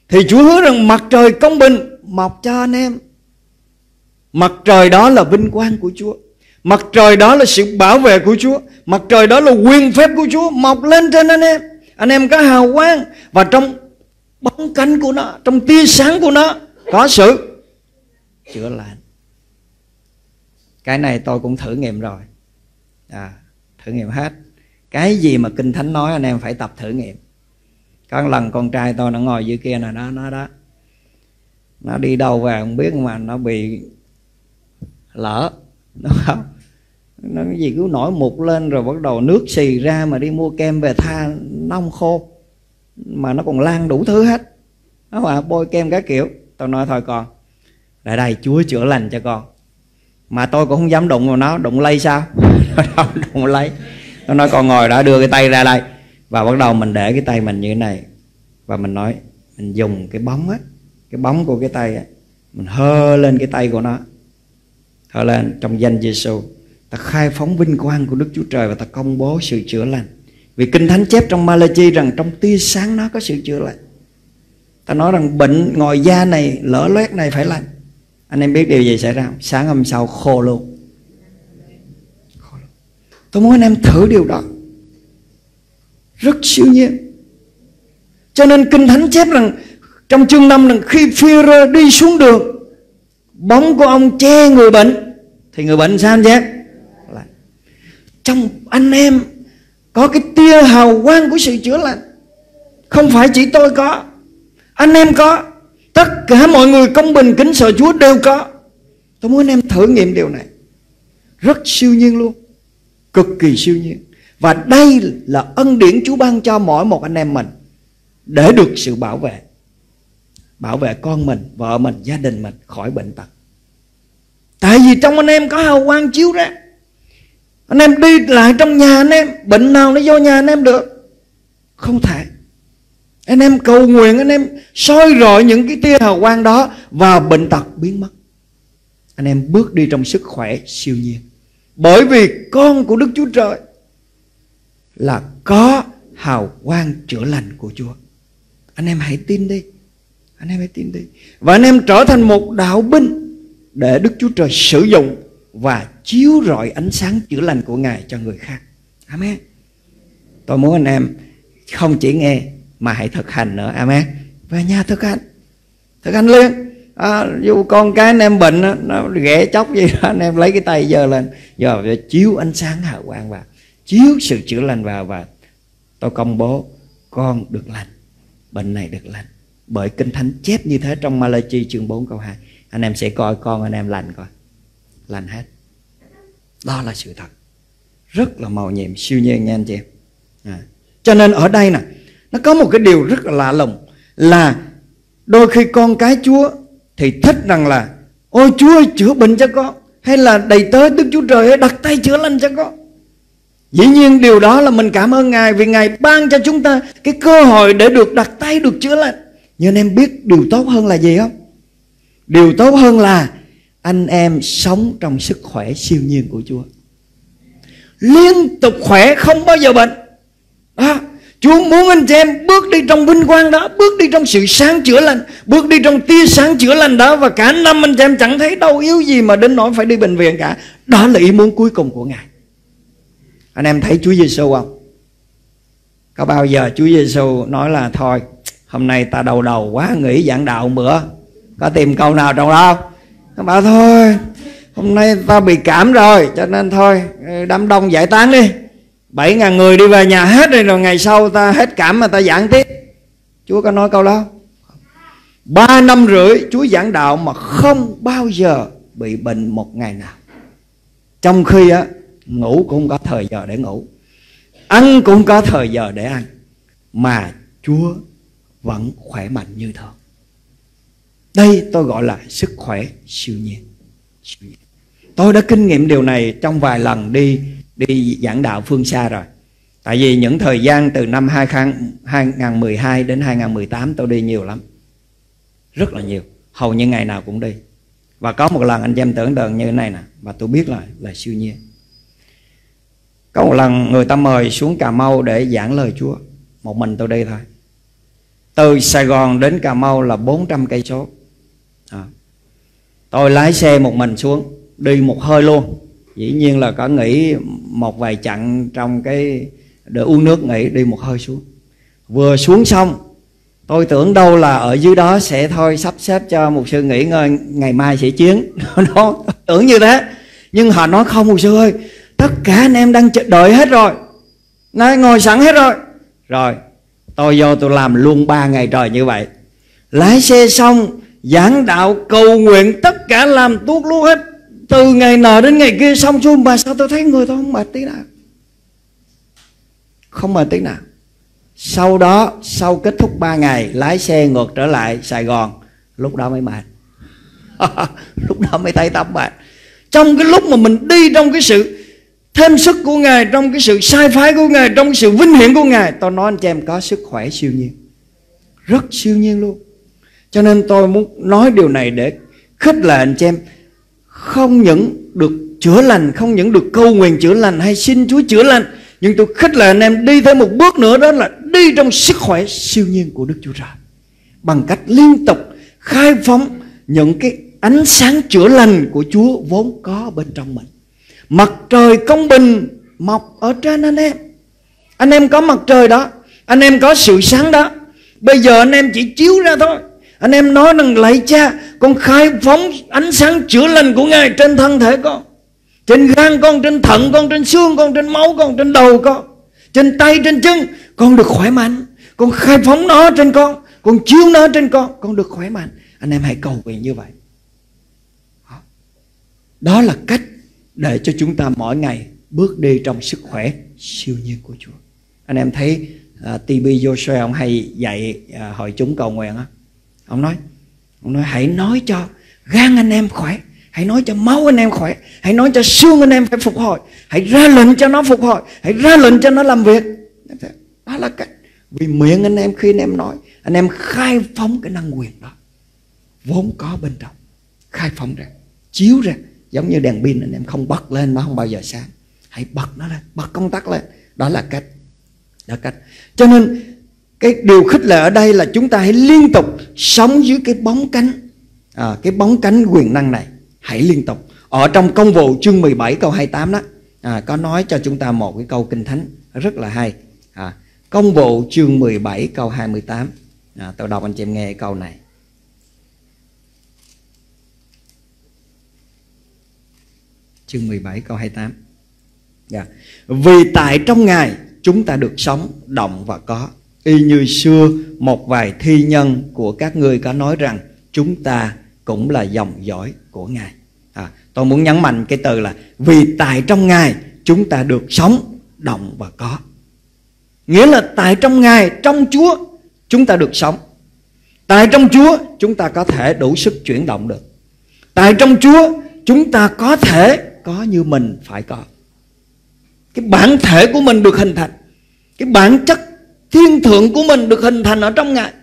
thì Chúa hứa rằng mặt trời công bình mọc cho anh em. Mặt trời đó là vinh quang của Chúa, mặt trời đó là sự bảo vệ của Chúa, mặt trời đó là quyền phép của Chúa mọc lên trên anh em. Anh em có hào quang, và trong bóng cánh của nó, trong tia sáng của nó có sự chữa lành. Cái này tôi cũng thử nghiệm rồi, à, thử nghiệm hết. Cái gì mà Kinh Thánh nói anh em phải tập thử nghiệm. Có lần con trai tôi nó ngồi dưới kia nè, nó nó đó, nó đi đâu về không biết mà nó bị lỡ, đúng không? Nó cái gì cứ nổi mụn lên rồi bắt đầu nước xì ra, mà đi mua kem về tha nó không khô, mà nó còn lan đủ thứ hết. Nó mà bôi kem các kiểu. Tôi nói thôi con, lại đây Chúa chữa lành cho con. Mà tôi cũng không dám đụng vào nó, đụng lây sao? Đụng lây. Nó nói con ngồi đã, đưa cái tay ra đây. Và bắt đầu mình để cái tay mình như thế này. Và mình nói, mình dùng cái bóng á, cái bóng của cái tay á, mình hơ lên cái tay của nó, hơ lên trong danh Giê-xu. Ta khai phóng vinh quang của Đức Chúa Trời và ta công bố sự chữa lành. Vì Kinh Thánh chép trong Malachi rằng trong tia sáng nó có sự chữa lành. Ta nói rằng bệnh ngồi da này, lỡ loét này phải lành. Anh em biết điều gì xảy ra không? Sáng hôm sau khô luôn. khô luôn Tôi muốn anh em thử điều đó, rất siêu nhiên. Cho nên Kinh Thánh chép rằng trong chương năm rằng khi Phi-rơ đi xuống đường, bóng của ông che người bệnh, thì người bệnh sao anh chị? Trong anh em có cái tia hào quang của sự chữa lành. Không phải chỉ tôi có, anh em có, tất cả mọi người công bình kính sợ Chúa đều có. Tôi muốn anh em thử nghiệm điều này, rất siêu nhiên luôn, cực kỳ siêu nhiên. Và đây là ân điển Chúa ban cho mỗi một anh em mình để được sự bảo vệ, bảo vệ con mình, vợ mình, gia đình mình khỏi bệnh tật. Tại vì trong anh em có hào quang chiếu ra. Anh em đi lại trong nhà anh em, bệnh nào nó vô nhà anh em được? Không thể. Anh em cầu nguyện, anh em soi rọi những cái tia hào quang đó và bệnh tật biến mất. Anh em bước đi trong sức khỏe siêu nhiên. Bởi vì con của Đức Chúa Trời là có hào quang chữa lành của Chúa. Anh em hãy tin đi. Anh em hãy tin đi. Và anh em trở thành một đạo binh để Đức Chúa Trời sử dụng và chiếu rọi ánh sáng chữa lành của Ngài cho người khác. Amen. Tôi muốn anh em không chỉ nghe mà hãy thực hành nữa. Amen. Về nhà thực hành, thực hành liền. À, dù con cái anh em bệnh nó ghẻ chóc gì đó, anh em lấy cái tay giơ lên, giờ phải chiếu ánh sáng hào quang vào, chiếu sự chữa lành vào. Và tôi công bố con được lành, bệnh này được lành. Bởi Kinh Thánh chép như thế trong Malachi chương bốn câu hai. Anh em sẽ coi con anh em lành, coi lành hết. Đó là sự thật, rất là màu nhiệm siêu nhiên nha anh chị em. À, cho nên ở đây nè, Nó có một cái điều rất là lạ lùng là đôi khi con cái Chúa thì thích rằng là ôi Chúa ơi, chữa bệnh cho con, hay là đầy tới Đức Chúa Trời ơi, đặt tay chữa lành cho con. Dĩ nhiên điều đó là mình cảm ơn Ngài vì Ngài ban cho chúng ta cái cơ hội để được đặt tay, được chữa lành. Nhưng anh em biết điều tốt hơn là gì không? Điều tốt hơn là anh em sống trong sức khỏe siêu nhiên của Chúa, liên tục khỏe, không bao giờ bệnh à. Chúa muốn anh chị em bước đi trong vinh quang đó, bước đi trong sự sáng chữa lành, bước đi trong tia sáng chữa lành đó. Và cả năm anh chị em chẳng thấy đau yếu gì mà đến nỗi phải đi bệnh viện cả. Đó là ý muốn cuối cùng của Ngài. Anh em thấy Chúa Giê-xu không? Có bao giờ Chúa Giê-xu nói là thôi hôm nay ta đầu đầu quá, nghỉ giảng đạo một bữa? Có tìm câu nào trong đó không? Nó bảo thôi hôm nay ta bị cảm rồi, cho nên thôi đám đông giải tán đi, bảy ngàn người đi về nhà hết rồi, rồi ngày sau ta hết cảm mà ta giảng tiếp. Chúa có nói câu đó? Ba năm rưỡi Chúa giảng đạo mà không bao giờ bị bệnh một ngày nào. Trong khi á, ngủ cũng có thời giờ để ngủ, ăn cũng có thời giờ để ăn, mà Chúa vẫn khỏe mạnh như thường. Đây tôi gọi là sức khỏe siêu nhiên. Tôi đã kinh nghiệm điều này trong vài lần đi đi giảng đạo phương xa rồi. Tại vì những thời gian từ năm hai nghìn không trăm mười hai đến hai nghìn không trăm mười tám tôi đi nhiều lắm, rất là nhiều, hầu như ngày nào cũng đi. Và có một lần anh em tưởng tượng như thế này nè, và tôi biết là là siêu nhiên. Có một lần người ta mời xuống Cà Mau để giảng lời Chúa, một mình tôi đi thôi. Từ Sài Gòn đến Cà Mau là bốn trăm cây số. Tôi lái xe một mình xuống, đi một hơi luôn. Dĩ nhiên là có nghỉ một vài chặng trong cái để uống nước nghỉ, đi một hơi xuống. Vừa xuống xong, tôi tưởng đâu là ở dưới đó sẽ thôi sắp xếp cho mục sư nghỉ ngơi, ngày mai sẽ chiến. Đó, tưởng như thế. Nhưng họ nói không mục sư ơi, tất cả anh em đang đợi hết rồi, nói ngồi sẵn hết rồi. Rồi tôi vô tôi làm luôn ba ngày trời như vậy. Lái xe xong, giảng đạo, cầu nguyện, tất cả làm tuốt luôn hết, từ ngày nọ đến ngày kia. Xong xuôi mà sao tôi thấy người tôi không mệt tí nào, không mệt tí nào. Sau đó, sau kết thúc ba ngày, lái xe ngược trở lại Sài Gòn, lúc đó mới mệt. Lúc đó mới thấy tắm mệt. Trong cái lúc mà mình đi trong cái sự thêm sức của Ngài, trong cái sự sai phái của Ngài, trong cái sự vinh hiển của Ngài, tôi nói anh chị em có sức khỏe siêu nhiên, rất siêu nhiên luôn. Cho nên tôi muốn nói điều này để khích lệ anh chị em, không những được chữa lành, không những được cầu nguyện chữa lành hay xin Chúa chữa lành, nhưng tôi khích lệ anh em đi thêm một bước nữa, đó là đi trong sức khỏe siêu nhiên của Đức Chúa Trời, bằng cách liên tục khai phóng những cái ánh sáng chữa lành của Chúa vốn có bên trong mình. Mặt trời công bình mọc ở trên anh em. Anh em có mặt trời đó, anh em có sự sáng đó. Bây giờ anh em chỉ chiếu ra thôi. Anh em nói rằng lạy Cha, con khai phóng ánh sáng chữa lành của Ngài trên thân thể con, trên gan con, trên thận con, trên xương con, trên máu con, trên đầu con, trên tay, trên chân. Con được khỏe mạnh. Con khai phóng nó trên con, con chiếu nó trên con, con được khỏe mạnh. Anh em hãy cầu nguyện như vậy. Đó là cách để cho chúng ta mỗi ngày bước đi trong sức khỏe siêu nhiên của Chúa. Anh em thấy uh, tê vê Joshua ông hay dạy uh, hội chúng cầu nguyện á. Ông nói, ông nói hãy nói cho gan anh em khỏe, hãy nói cho máu anh em khỏe, hãy nói cho xương anh em phải phục hồi, hãy ra lệnh cho nó phục hồi, hãy ra lệnh cho nó làm việc. Đó là cách. Vì miệng anh em khi anh em nói, anh em khai phóng cái năng quyền đó vốn có bên trong, khai phóng ra, chiếu ra. Giống như đèn pin anh em không bật lên nó không bao giờ sáng, hãy bật nó lên, bật công tắc lên. Đó là cách, đó là cách. Cho nên cái điều khích lệ ở đây là chúng ta hãy liên tục sống dưới cái bóng cánh à, cái bóng cánh quyền năng này. Hãy liên tục. Ở trong Công vụ chương mười bảy câu hai mươi tám đó à, có nói cho chúng ta một cái câu Kinh Thánh rất là hay à, Công vụ chương mười bảy câu hai mươi tám à, tôi đọc anh chị em nghe câu này. Chương mười bảy câu hai mươi tám yeah. Vì tại trong Ngài chúng ta được sống, động và có. Y như xưa một vài thi nhân của các ngươi có nói rằng chúng ta cũng là dòng dõi của Ngài à, tôi muốn nhấn mạnh cái từ là vì tại trong Ngài chúng ta được sống, động và có. Nghĩa là tại trong Ngài, trong Chúa chúng ta được sống. Tại trong Chúa chúng ta có thể đủ sức chuyển động được. Tại trong Chúa chúng ta có thể có như mình phải có. Cái bản thể của mình được hình thành. Cái bản chất thiên thượng của mình được hình thành ở trong Ngài.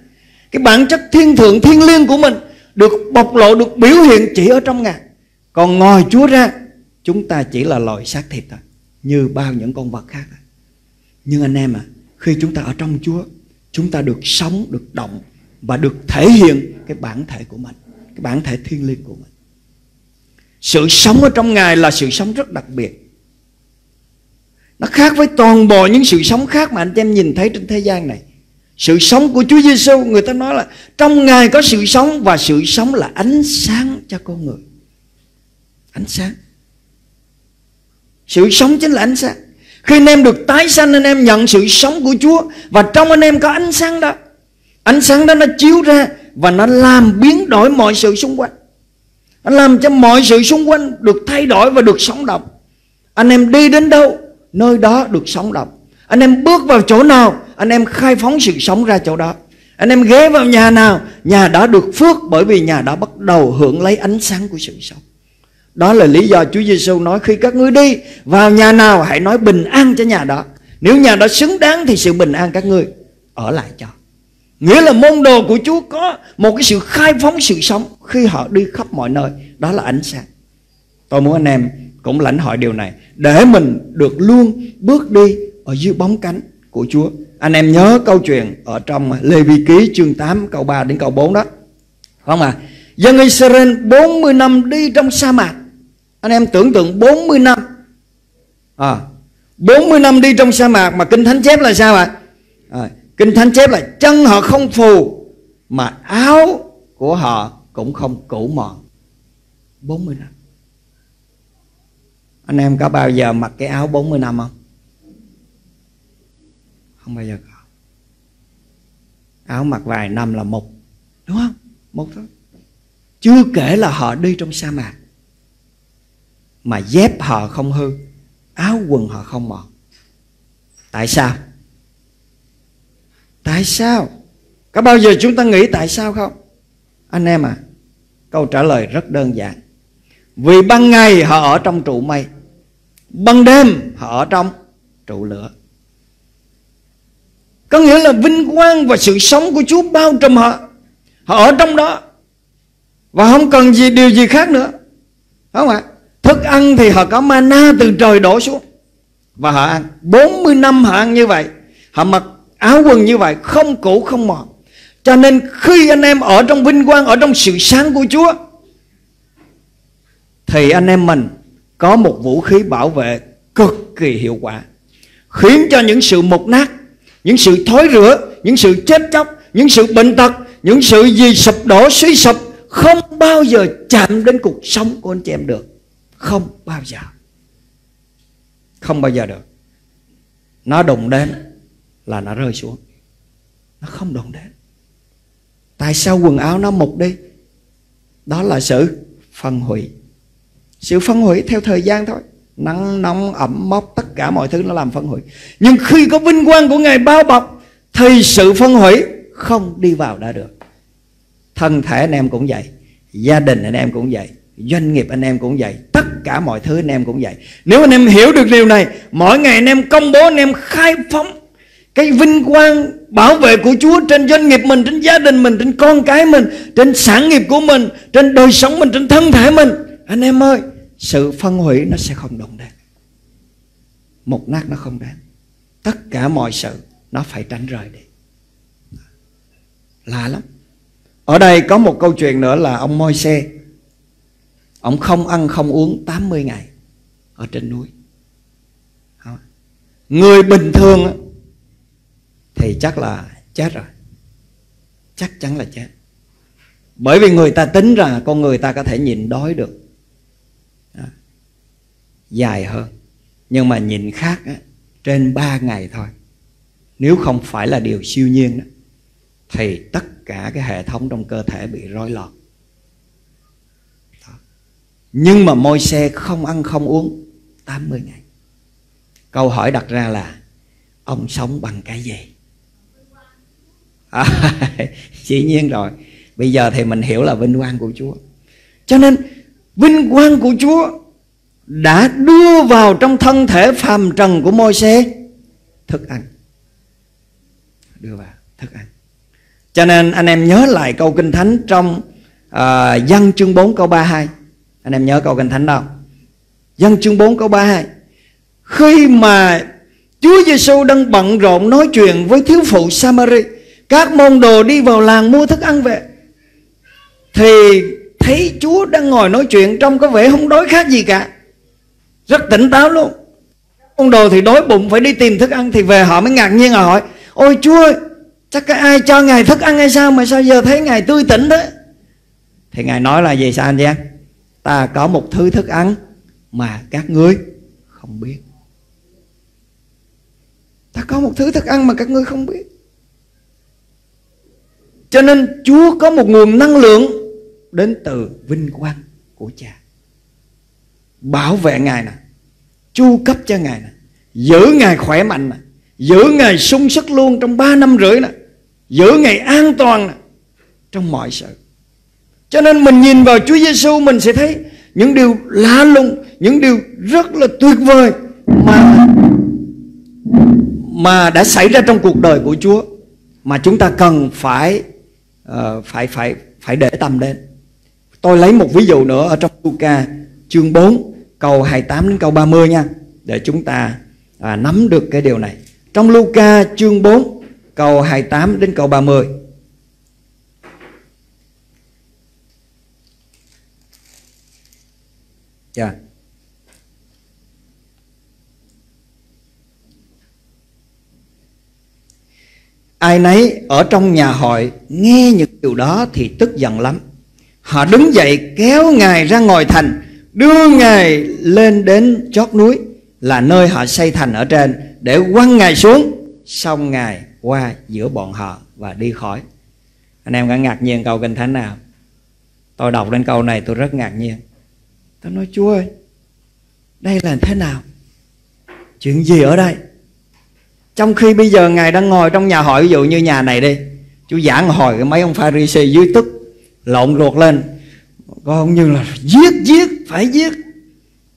Cái bản chất thiên thượng thiên liêng của mình được bộc lộ, được biểu hiện chỉ ở trong Ngài. Còn ngoài Chúa ra, chúng ta chỉ là loài xác thịt thôi, như bao những con vật khác thôi. Nhưng anh em à, khi chúng ta ở trong Chúa, chúng ta được sống, được động và được thể hiện cái bản thể của mình, cái bản thể thiêng liêng của mình. Sự sống ở trong Ngài là sự sống rất đặc biệt. Nó khác với toàn bộ những sự sống khác mà anh em nhìn thấy trên thế gian này. Sự sống của Chúa Giê-xu, người ta nói là trong Ngài có sự sống, và sự sống là ánh sáng cho con người. Ánh sáng. Sự sống chính là ánh sáng. Khi anh em được tái sanh, anh em nhận sự sống của Chúa, và trong anh em có ánh sáng đó. Ánh sáng đó nó chiếu ra và nó làm biến đổi mọi sự xung quanh. Nó làm cho mọi sự xung quanh được thay đổi và được sống động. Anh em đi đến đâu, nơi đó được sống động. Anh em bước vào chỗ nào, anh em khai phóng sự sống ra chỗ đó. Anh em ghé vào nhà nào, nhà đó được phước, bởi vì nhà đó bắt đầu hưởng lấy ánh sáng của sự sống. Đó là lý do Chúa Giê-xu nói khi các ngươi đi vào nhà nào, hãy nói bình an cho nhà đó. Nếu nhà đó xứng đáng thì sự bình an các ngươi ở lại cho. Nghĩa là môn đồ của Chúa có một cái sự khai phóng sự sống khi họ đi khắp mọi nơi. Đó là ánh sáng. Tôi muốn anh em cũng lãnh hội điều này, để mình được luôn bước đi ở dưới bóng cánh của Chúa. Anh em nhớ câu chuyện ở trong Lê vi ký chương tám câu ba đến câu bốn đó, không à? Dân Israel bốn mươi năm đi trong sa mạc. Anh em tưởng tượng bốn mươi năm à, bốn mươi năm đi trong sa mạc mà Kinh Thánh chép là sao ạ? À? À, Kinh Thánh chép là chân họ không phù, mà áo của họ cũng không cũ mòn. bốn mươi năm. Anh em có bao giờ mặc cái áo bốn mươi năm không? Không bao giờ có. Áo mặc vài năm là một, đúng không? Một thôi. Chưa kể là họ đi trong sa mạc mà dép họ không hư, áo quần họ không mòn. Tại sao? Tại sao? Có bao giờ chúng ta nghĩ tại sao không? Anh em à, câu trả lời rất đơn giản. Vì ban ngày họ ở trong trụ mây, ban đêm họ ở trong trụ lửa. Có nghĩa là vinh quang và sự sống của Chúa bao trùm họ. Họ ở trong đó và không cần gì điều gì khác nữa, không ạ? Thức ăn thì họ có mana từ trời đổ xuống và họ ăn. bốn mươi năm họ ăn như vậy, họ mặc áo quần như vậy, không cũ không mòn. Cho nên khi anh em ở trong vinh quang, ở trong sự sáng của Chúa, thì anh em mình có một vũ khí bảo vệ cực kỳ hiệu quả, khiến cho những sự mục nát, những sự thối rữa, những sự chết chóc, những sự bệnh tật, những sự gì sụp đổ suy sụp không bao giờ chạm đến cuộc sống của anh chị em được. Không bao giờ. Không bao giờ được. Nó đụng đến là nó rơi xuống. Nó không đụng đến. Tại sao quần áo nó mục đi? Đó là sự phân hủy. Sự phân hủy theo thời gian thôi. Nắng nóng, ẩm mốc, tất cả mọi thứ nó làm phân hủy. Nhưng khi có vinh quang của Ngài bao bọc thì sự phân hủy không đi vào đã được. Thân thể anh em cũng vậy, gia đình anh em cũng vậy, doanh nghiệp anh em cũng vậy, tất cả mọi thứ anh em cũng vậy. Nếu anh em hiểu được điều này, mỗi ngày anh em công bố, anh em khai phóng cái vinh quang bảo vệ của Chúa trên doanh nghiệp mình, trên gia đình mình, trên con cái mình, trên sản nghiệp của mình, trên đời sống mình, trên thân thể mình. Anh em ơi, sự phân hủy nó sẽ không đụng đến. Một nát nó không đến. Tất cả mọi sự nó phải tránh rời đi. Lạ lắm. Ở đây có một câu chuyện nữa là ông Môi-se, ông không ăn không uống tám mươi ngày ở trên núi. Người bình thường thì chắc là chết rồi. Chắc chắn là chết. Bởi vì người ta tính rằng con người ta có thể nhịn đói được dài hơn, nhưng mà nhịn khát trên ba ngày thôi. Nếu không phải là điều siêu nhiên đó, thì tất cả cái hệ thống trong cơ thể bị rối loạn. Nhưng mà Môi-se không ăn không uống tám mươi ngày. Câu hỏi đặt ra là ông sống bằng cái gì? À, dĩ nhiên rồi, bây giờ thì mình hiểu là vinh quang của Chúa. Cho nên vinh quang của Chúa đã đưa vào trong thân thể phàm trần của Môi-se thức ăn, đưa vào thức ăn. Cho nên anh em nhớ lại câu Kinh Thánh trong uh, Giăng chương bốn câu ba mươi hai. Anh em nhớ câu Kinh Thánh đâu? Giăng chương bốn câu ba mươi hai. Khi mà Chúa Giê-xu đang bận rộn nói chuyện với thiếu phụ Samari, các môn đồ đi vào làng mua thức ăn về, thì thấy Chúa đang ngồi nói chuyện, trông có vẻ không đói khát gì cả, rất tỉnh táo luôn. Môn đồ thì đói bụng phải đi tìm thức ăn, thì về họ mới ngạc nhiên hỏi: Ôi Chúa ơi, chắc cái ai cho Ngài thức ăn hay sao mà sao giờ thấy Ngài tươi tỉnh thế? Thì Ngài nói là gì sao anh Giang? Ta có một thứ thức ăn mà các ngươi không biết. Ta có một thứ thức ăn mà các ngươi không biết. Cho nên Chúa có một nguồn năng lượng đến từ vinh quang của Cha, bảo vệ Ngài nè, chu cấp cho Ngài nè, giữ Ngài khỏe mạnh nè, giữ Ngài sung sức luôn trong ba năm rưỡi nè, giữ Ngài an toàn nè, trong mọi sự. Cho nên mình nhìn vào Chúa Giê-xu, mình sẽ thấy những điều lạ lùng, những điều rất là tuyệt vời mà mà đã xảy ra trong cuộc đời của Chúa, mà chúng ta cần phải uh, phải phải phải để tâm đến. Tôi lấy một ví dụ nữa ở trong Luca chương bốn câu hai mươi tám đến câu ba mươi nha, để chúng ta uh, nắm được cái điều này. Trong Luca chương bốn câu hai mươi tám đến câu ba mươi. Dạ. Yeah. Ai nấy ở trong nhà hội nghe những điều đó thì tức giận lắm. Họ đứng dậy kéo Ngài ra ngoài thành, đưa Ngài lên đến chót núi là nơi họ xây thành ở trên, để quăng Ngài xuống, xong Ngài qua giữa bọn họ và đi khỏi. Anh em có ngạc nhiên câu Kinh Thánh nào? Tôi đọc đến câu này tôi rất ngạc nhiên. Tôi nói Chúa ơi, đây là thế nào? Chuyện gì ở đây? Trong khi bây giờ Ngài đang ngồi trong nhà hội, ví dụ như nhà này đi, Chúa giảng hồi mấy ông Pha-ri-si dưới tức lộn ruột lên, con như là giết giết phải giết,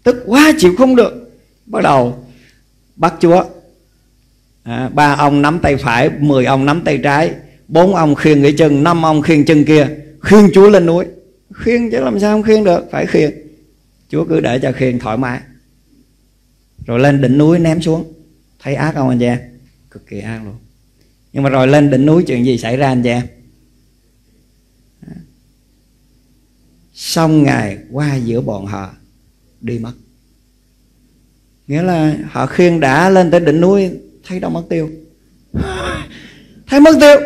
tức quá chịu không được, bắt đầu bắt Chúa. À, ba ông nắm tay phải, mười ông nắm tay trái, bốn ông khiêng cái chân, năm ông khiêng chân kia, khiêng Chúa lên núi. Khiêng chứ làm sao không khiêng được, phải khiêng. Chúa cứ để cho khiêng thoải mái, rồi lên đỉnh núi ném xuống. Thấy ác không anh chị em? Cực kỳ ác luôn. Nhưng mà rồi lên đỉnh núi chuyện gì xảy ra anh chị em? Xong Ngài qua giữa bọn họ đi mất. Nghĩa là họ khiêng đã lên tới đỉnh núi, thấy đâu mất tiêu. Thấy mất tiêu,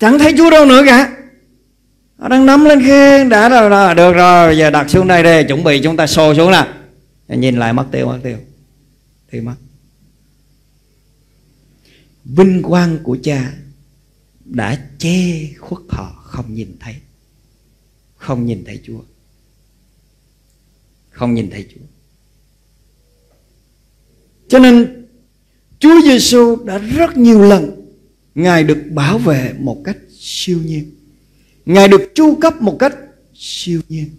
chẳng thấy Chúa đâu nữa cả. Họ đang nắm lên khiêng đã rồi, rồi được rồi, giờ đặt xuống đây đi, chuẩn bị chúng ta xô xuống nè. Nhìn lại mất tiêu, mất tiêu. Thì mất. Vinh quang của Cha đã che khuất họ, không nhìn thấy, không nhìn thấy Chúa, không nhìn thấy Chúa. Cho nên Chúa Giê-xu đã rất nhiều lần Ngài được bảo vệ một cách siêu nhiên, Ngài được chu cấp một cách siêu nhiên,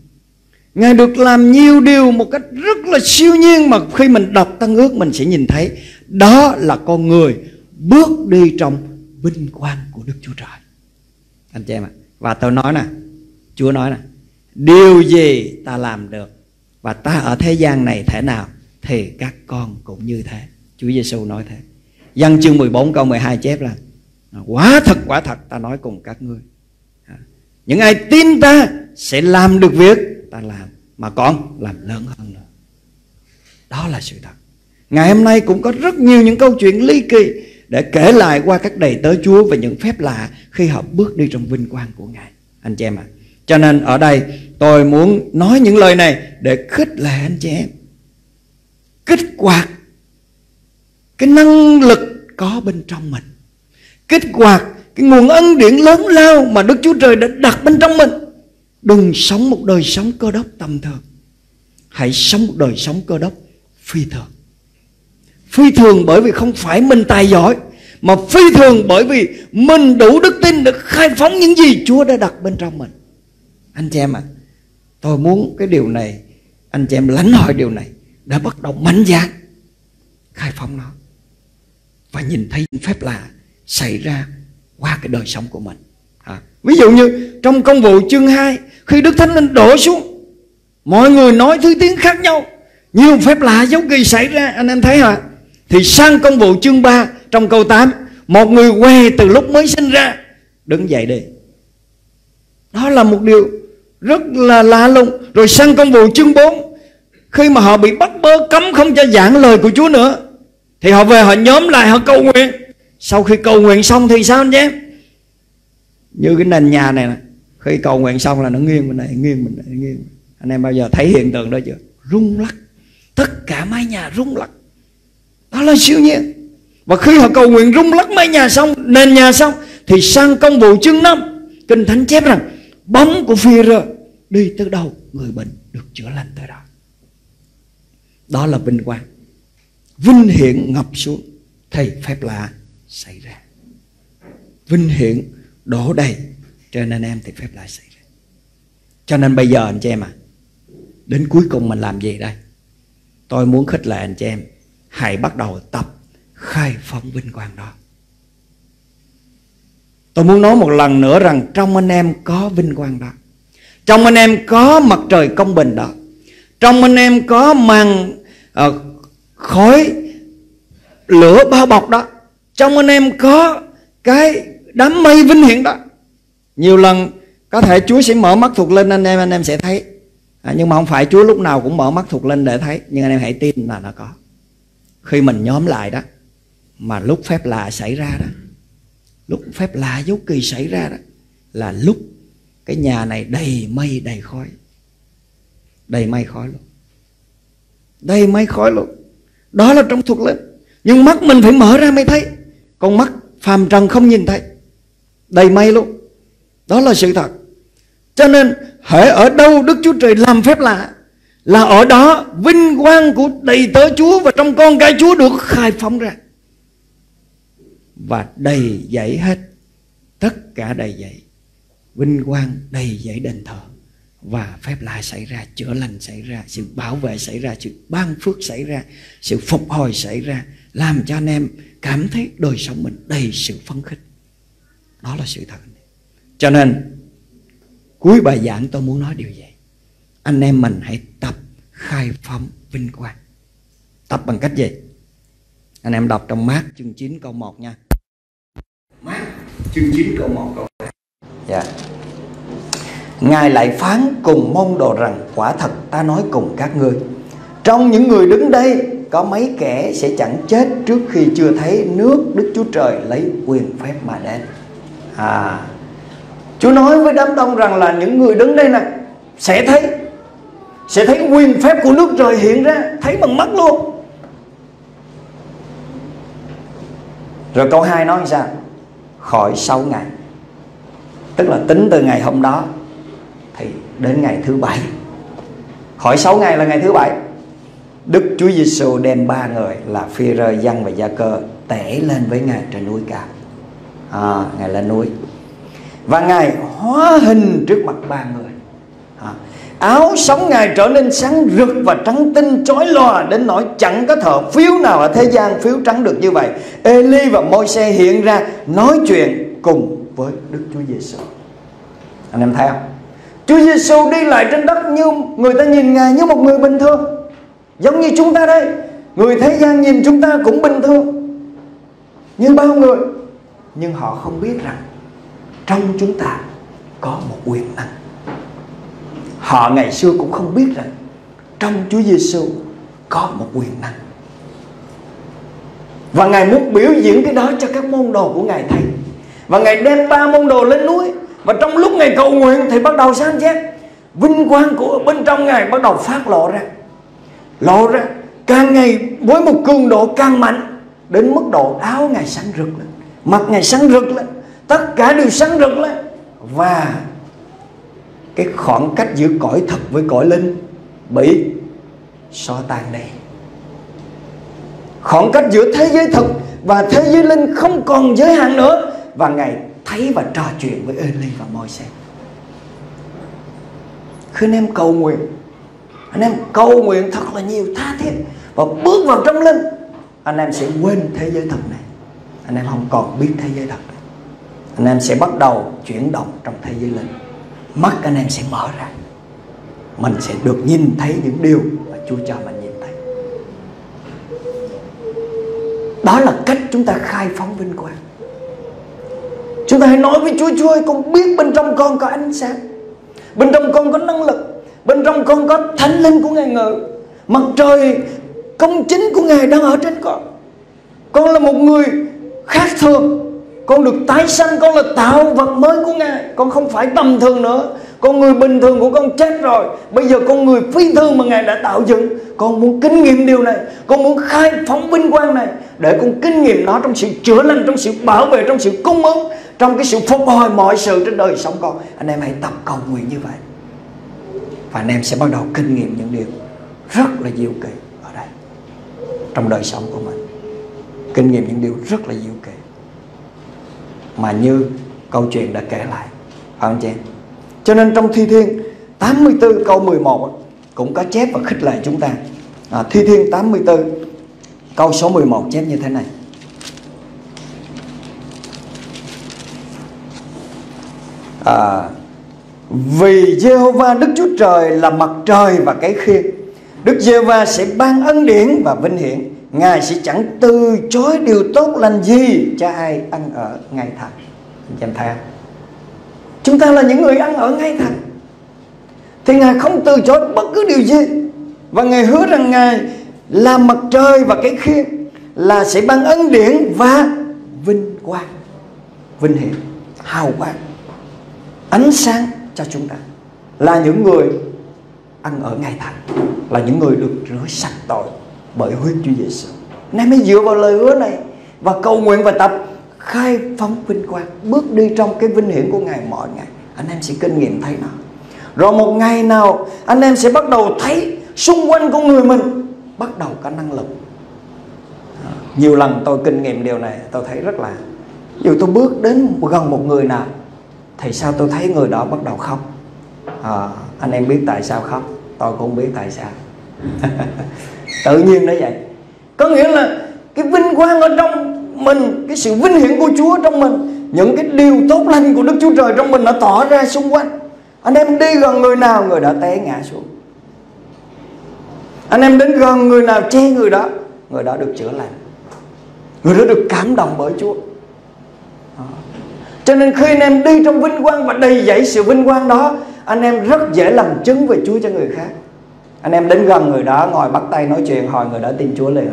Ngài được làm nhiều điều một cách rất là siêu nhiên, mà khi mình đọc Tân Ước mình sẽ nhìn thấy đó là con người bước đi trong vinh quang của Đức Chúa Trời. Anh chị em ạ. Và tôi nói nè, Chúa nói nè, điều gì ta làm được và ta ở thế gian này thế nào thì các con cũng như thế. Chúa Giê-xu nói thế. Giăng chương mười bốn câu mười hai chép là: Quá thật, quả thật ta nói cùng các ngươi, những ai tin ta sẽ làm được việc ta làm, mà còn làm lớn hơn nữa. Đó là sự thật. Ngày hôm nay cũng có rất nhiều những câu chuyện ly kỳ để kể lại qua các đầy tớ Chúa về những phép lạ khi họ bước đi trong vinh quang của Ngài. Anh chị em ạ. À. Cho nên ở đây tôi muốn nói những lời này để khích lệ anh chị em, kích hoạt cái năng lực có bên trong mình, kích hoạt cái nguồn ân điển lớn lao mà Đức Chúa Trời đã đặt bên trong mình. Đừng sống một đời sống cơ đốc tầm thường, hãy sống một đời sống cơ đốc phi thường. Phi thường bởi vì không phải mình tài giỏi, mà phi thường bởi vì mình đủ đức tin được khai phóng những gì Chúa đã đặt bên trong mình. Anh chị em ạ, à, tôi muốn cái điều này, anh chị em lánh hỏi điều này, đã bắt đầu mạnh dạn khai phóng nó và nhìn thấy phép lạ xảy ra qua cái đời sống của mình. À, ví dụ như trong Công vụ chương hai, khi Đức Thánh Linh đổ xuống, mọi người nói thứ tiếng khác nhau, nhiều phép lạ dấu kỳ xảy ra. Anh em thấy hả? Thì sang Công vụ chương ba, trong câu tám, một người què từ lúc mới sinh ra đứng dậy đi. Đó là một điều rất là lạ lùng. Rồi sang Công vụ chương bốn, khi mà họ bị bắt bớ cấm không cho giảng lời của Chúa nữa, thì họ về họ nhóm lại họ cầu nguyện. Sau khi cầu nguyện xong thì sao anh em? Như cái nền nhà này nè, khi cầu nguyện xong là nó nghiêng bên này, nghiêng bên này, nghiêng. Anh em bao giờ thấy hiện tượng đó chưa? Rung lắc, tất cả mái nhà rung lắc. Đó là siêu nhiên. Và khi họ cầu nguyện rung lắc mái nhà xong, nền nhà xong, thì sang Công vụ chương năm, Kinh Thánh chép rằng bóng của Phi-rơ đi từ đâu, người bệnh được chữa lành tới đó. Đó là vinh quang, vinh hiển ngập xuống thì phép lạ xảy ra. Vinh hiển đổ đầy trên anh em thì phép lạ xảy ra. Cho nên bây giờ anh chị em à, đến cuối cùng mình làm gì đây? Tôi muốn khích lệ anh chị em, hãy bắt đầu tập khai phóng vinh quang đó. Tôi muốn nói một lần nữa rằng trong anh em có vinh quang đó, trong anh em có mặt trời công bình đó, trong anh em có màn uh, khói lửa bao bọc đó, trong anh em có cái đám mây vinh hiển đó. Nhiều lần có thể Chúa sẽ mở mắt thuộc linh anh em, anh em sẽ thấy. À, nhưng mà không phải Chúa lúc nào cũng mở mắt thuộc linh để thấy. Nhưng anh em hãy tin là nó có. Khi mình nhóm lại đó, mà lúc phép lạ xảy ra đó, lúc phép lạ dấu kỳ xảy ra đó, là lúc cái nhà này đầy mây đầy khói. Đầy mây khói luôn. Đầy mây khói luôn. Đó là trong thuộc linh. Nhưng mắt mình phải mở ra mới thấy. Còn mắt phàm trần không nhìn thấy. Đầy mây luôn. Đó là sự thật. Cho nên hễ ở đâu Đức Chúa Trời làm phép lạ là ở đó vinh quang của đầy tớ Chúa và trong con cái Chúa được khai phóng ra và đầy dẫy hết, tất cả đầy dẫy, vinh quang đầy dẫy đền thờ và phép lạ xảy ra, chữa lành xảy ra, sự bảo vệ xảy ra, sự ban phước xảy ra, sự phục hồi xảy ra, làm cho anh em cảm thấy đời sống mình đầy sự phấn khích. Đó là sự thật. Cho nên cuối bài giảng tôi muốn nói điều vậy. Anh em mình hãy tập khai phóng vinh quang. Tập bằng cách gì? Anh em đọc trong Mark chương chín câu một nha. Mark chương chín câu một câu hai. Dạ. Ngài lại phán cùng môn đồ rằng: quả thật ta nói cùng các ngươi, trong những người đứng đây có mấy kẻ sẽ chẳng chết trước khi chưa thấy nước Đức Chúa Trời lấy quyền phép mà đến. À, Chúa nói với đám đông rằng là những người đứng đây này sẽ thấy, sẽ thấy quyền phép của nước trời hiện ra, thấy bằng mắt luôn. Rồi câu hai nói sao? Khỏi sáu ngày, tức là tính từ ngày hôm đó thì đến ngày thứ bảy. Khỏi sáu ngày là ngày thứ bảy, Đức Chúa Giê-xu đem ba người là Phi-rơ, Giăng và Gia-cơ tể lên với Ngài trên núi cao. À, Ngài lên núi và Ngài hóa hình trước mặt ba người. À, áo sống Ngài trở nên sáng rực và trắng tinh chói lòa đến nỗi chẳng có thợ phiếu nào ở thế gian phiếu trắng được như vậy. Ê-li và Môi-se hiện ra nói chuyện cùng với Đức Chúa Giê-xu. Anh em thấy không? Chúa Giê-xu đi lại trên đất, như người ta nhìn Ngài như một người bình thường, giống như chúng ta đây. Người thế gian nhìn chúng ta cũng bình thường như bao người, nhưng họ không biết rằng trong chúng ta có một quyền năng. Họ ngày xưa cũng không biết rằng trong Chúa Giê-xu có một quyền năng. Và Ngài muốn biểu diễn cái đó cho các môn đồ của Ngài thấy. Và Ngài đem ba môn đồ lên núi. Và trong lúc Ngài cầu nguyện thì bắt đầu sáng chép, vinh quang của bên trong Ngài bắt đầu phát lộ ra. Lộ ra càng ngày với một cường độ càng mạnh, đến mức độ áo Ngài sáng rực lên, mặt Ngài sáng rực lên, tất cả đều sáng rực lên. Và cái khoảng cách giữa cõi thật với cõi linh bị xóa tan đi. Khoảng cách giữa thế giới thực và thế giới linh không còn giới hạn nữa. Và Ngài thấy và trò chuyện với Ê-li và Môi-se. Khi anh em cầu nguyện, anh em cầu nguyện thật là nhiều, tha thiết và bước vào trong linh, anh em sẽ quên thế giới thực này. Anh em không còn biết thế giới thật này. Anh em sẽ bắt đầu chuyển động trong thế giới linh. Mắt anh em sẽ mở ra. Mình sẽ được nhìn thấy những điều mà Chúa cho mình nhìn thấy. Đó là cách chúng ta khai phóng vinh quang. Chúng ta hãy nói với Chúa: Chúa ơi, con biết bên trong con có ánh sáng, bên trong con có năng lực, bên trong con có Thánh Linh của Ngài ngự. Mặt trời công chính của Ngài đang ở trên con. Con là một người khác thường. Con được tái sanh, con là tạo vật mới của Ngài. Con không phải tầm thường nữa. Con người bình thường của con chết rồi. Bây giờ con người phi thường mà Ngài đã tạo dựng. Con muốn kinh nghiệm điều này. Con muốn khai phóng vinh quang này. Để con kinh nghiệm nó trong sự chữa lành, trong sự bảo vệ, trong sự cung ứng, trong cái sự phục hồi mọi sự trên đời sống con. Anh em hãy tập cầu nguyện như vậy. Và anh em sẽ bắt đầu kinh nghiệm những điều rất là diệu kỳ ở đây. Trong đời sống của mình. Kinh nghiệm những điều rất là diệu kỳ. Mà như câu chuyện đã kể lại, phải không chị? Cho nên trong Thi Thiên tám mươi tư câu mười một cũng có chép và khích lệ chúng ta. à, Thi Thiên tám mươi tư câu số mười một chép như thế này: à, vì Giê-hô-va Đức Chúa Trời là mặt trời và cái khiên, Đức Giê-hô-va sẽ ban ân điển và vinh hiển. Ngài sẽ chẳng từ chối điều tốt lành gì cho ai ăn ở ngay thật. Em thấy không? Chúng ta là những người ăn ở ngay thật thì Ngài không từ chối bất cứ điều gì. Và Ngài hứa rằng Ngài là mặt trời và cái khiên, là sẽ ban ân điển và vinh quang, vinh hiển, hào quang, ánh sáng cho chúng ta. Là những người ăn ở ngay thật, là những người được rửa sạch tội bởi huyết Chúa Giê-xu. Nay mới dựa vào lời hứa này và cầu nguyện và tập khai phóng vinh quang, bước đi trong cái vinh hiển của Ngài mọi ngày. Anh em sẽ kinh nghiệm thấy nó. Rồi một ngày nào anh em sẽ bắt đầu thấy xung quanh con người mình bắt đầu có năng lực. Nhiều lần tôi kinh nghiệm điều này, tôi thấy rất là, dù tôi bước đến gần một người nào thì sao tôi thấy người đó bắt đầu khóc. à, Anh em biết tại sao khóc? Tôi cũng biết tại sao. Tự nhiên nó vậy. Có nghĩa là cái vinh quang ở trong mình, cái sự vinh hiển của Chúa trong mình, những cái điều tốt lành của Đức Chúa Trời trong mình nó tỏ ra xung quanh. Anh em đi gần người nào, người đã té ngã xuống. Anh em đến gần người nào, che người đó, người đó được chữa lành, người đó được cảm động bởi Chúa. Cho nên khi anh em đi trong vinh quang và đầy dẫy sự vinh quang đó, anh em rất dễ làm chứng về Chúa cho người khác. Anh em đến gần người đó, ngồi bắt tay nói chuyện, hỏi người đó tin Chúa liền.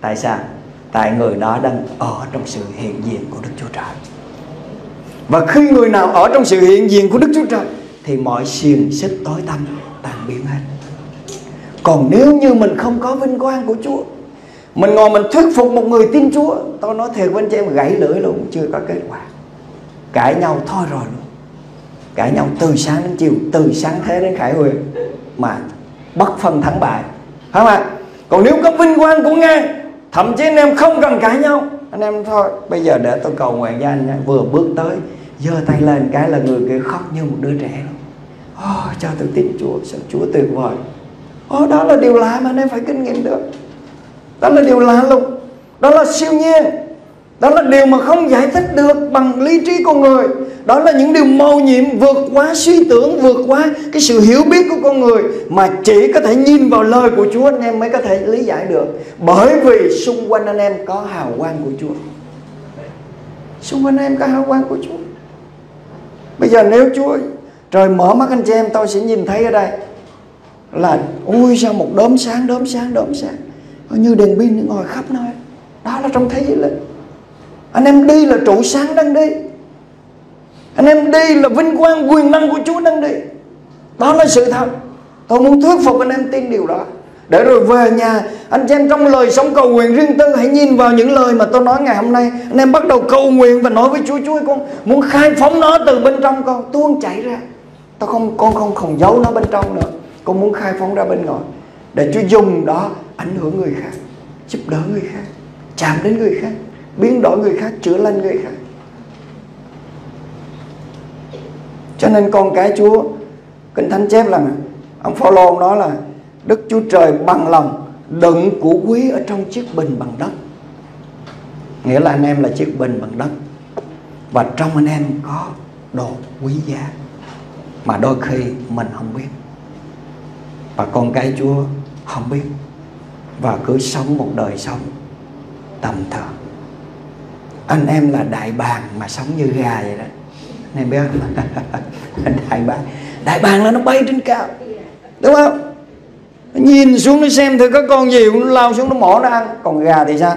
Tại sao? Tại người đó đang ở trong sự hiện diện của Đức Chúa Trời. Và khi người nào ở trong sự hiện diện của Đức Chúa Trời thì mọi xiềng xích tối tăm tan biến hết. Còn nếu như mình không có vinh quang của Chúa, mình ngồi mình thuyết phục một người tin Chúa, tôi nói thiệt với anh chị em, gãy lưỡi luôn, chưa có kết quả. Cãi nhau thôi rồi luôn. Cãi nhau từ sáng đến chiều, từ sáng thế đến khải huyền mà bất phân thắng bại, phải không ạ? Còn nếu có vinh quang của Ngài, thậm chí anh em không cần cãi nhau. Anh em thôi, bây giờ để tôi cầu nguyện cho anh. Vừa bước tới, giơ tay lên cái là người kia khóc như một đứa trẻ. Oh, cho tôi tin Chúa, sao Chúa tuyệt vời. Oh, đó là điều lạ mà anh em phải kinh nghiệm được. Đó là điều lạ luôn. Đó là siêu nhiên. Đó là điều mà không giải thích được bằng lý trí con người. Đó là những điều mầu nhiệm vượt quá suy tưởng, vượt quá cái sự hiểu biết của con người, mà chỉ có thể nhìn vào lời của Chúa anh em mới có thể lý giải được. Bởi vì xung quanh anh em có hào quang của Chúa. Xung quanh anh em có hào quang của Chúa. Bây giờ nếu Chúa Trời mở mắt anh chị em, tôi sẽ nhìn thấy ở đây là ôi sao một đốm sáng, đốm sáng, đốm sáng như đèn pin ngồi khắp nơi. Đó là trong thế giới linh. Anh em đi là trụ sáng đang đi. Anh em đi là vinh quang quyền năng của Chúa đang đi. Đó là sự thật. Tôi muốn thuyết phục anh em tin điều đó. Để rồi về nhà, anh chị em trong lời sống cầu nguyện riêng tư, hãy nhìn vào những lời mà tôi nói ngày hôm nay. Anh em bắt đầu cầu nguyện và nói với Chúa: Chúa ơi, con muốn khai phóng nó từ bên trong con, tuôn chảy ra. Tôi không, con không không giấu nó bên trong nữa. Con muốn khai phóng ra bên ngoài, để Chúa dùng đó ảnh hưởng người khác, giúp đỡ người khác, chạm đến người khác, biến đổi người khác, chữa lành người khác. Cho nên con cái Chúa, Kinh Thánh chép là ông Phao-lô nói là Đức Chúa Trời bằng lòng đựng của quý ở trong chiếc bình bằng đất. Nghĩa là anh em là chiếc bình bằng đất, và trong anh em có đồ quý giá mà đôi khi mình không biết, và con cái Chúa không biết, và cứ sống một đời sống tầm thường. Anh em là đại bàng mà sống như gà vậy đó, anh em biết không? Đại bàng, đại bàng là nó bay trên cao, đúng không? Nó nhìn xuống nó xem thử có con gì, nó lao xuống nó mổ nó ăn. Còn gà thì sao?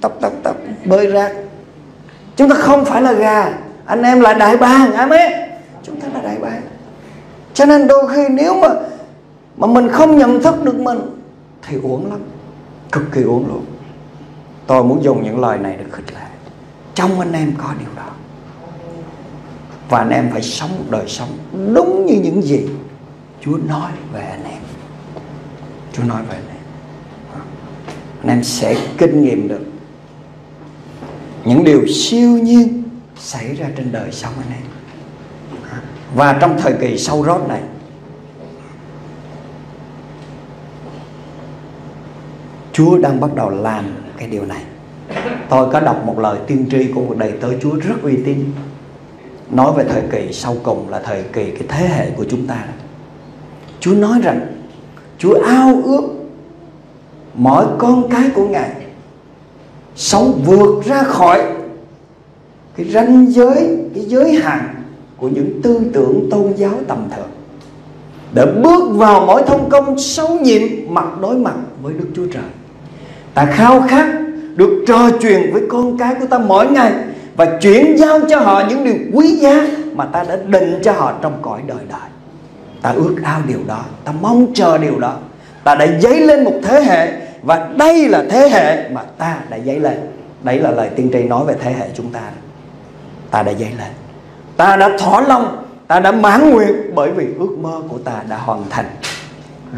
Tóc tóc tóc bơi ra. Chúng ta không phải là gà, anh em là đại bàng, amen. Chúng ta là đại bàng. Cho nên đôi khi nếu mà mà mình không nhận thức được mình thì uổng lắm, cực kỳ uổng luôn. Tôi muốn dùng những lời này để khích lệ. Trong anh em có điều đó, và anh em phải sống một đời sống đúng như những gì Chúa nói về anh em. Chúa nói về anh em, anh em sẽ kinh nghiệm được những điều siêu nhiên xảy ra trên đời sống anh em. Và trong thời kỳ sâu rót này, Chúa đang bắt đầu làm cái điều này. Tôi có đọc một lời tiên tri của một đầy tớ Chúa rất uy tín, nói về thời kỳ sau cùng là thời kỳ cái thế hệ của chúng ta. Chúa nói rằng Chúa ao ước mỗi con cái của Ngài sống vượt ra khỏi cái ranh giới, cái giới hạn của những tư tưởng tôn giáo tầm thường, để bước vào mỗi thông công sâu nhiệm mặt đối mặt với Đức Chúa Trời. Ta khao khát được trò chuyện với con cái của ta mỗi ngày, và chuyển giao cho họ những điều quý giá mà ta đã định cho họ trong cõi đời đời. Ta ước ao điều đó, ta mong chờ điều đó. Ta đã dấy lên một thế hệ, và đây là thế hệ mà ta đã dấy lên. Đấy là lời tiên tri nói về thế hệ chúng ta. Ta đã dấy lên, ta đã thỏa lòng, ta đã mãn nguyện, bởi vì ước mơ của ta đã hoàn thành.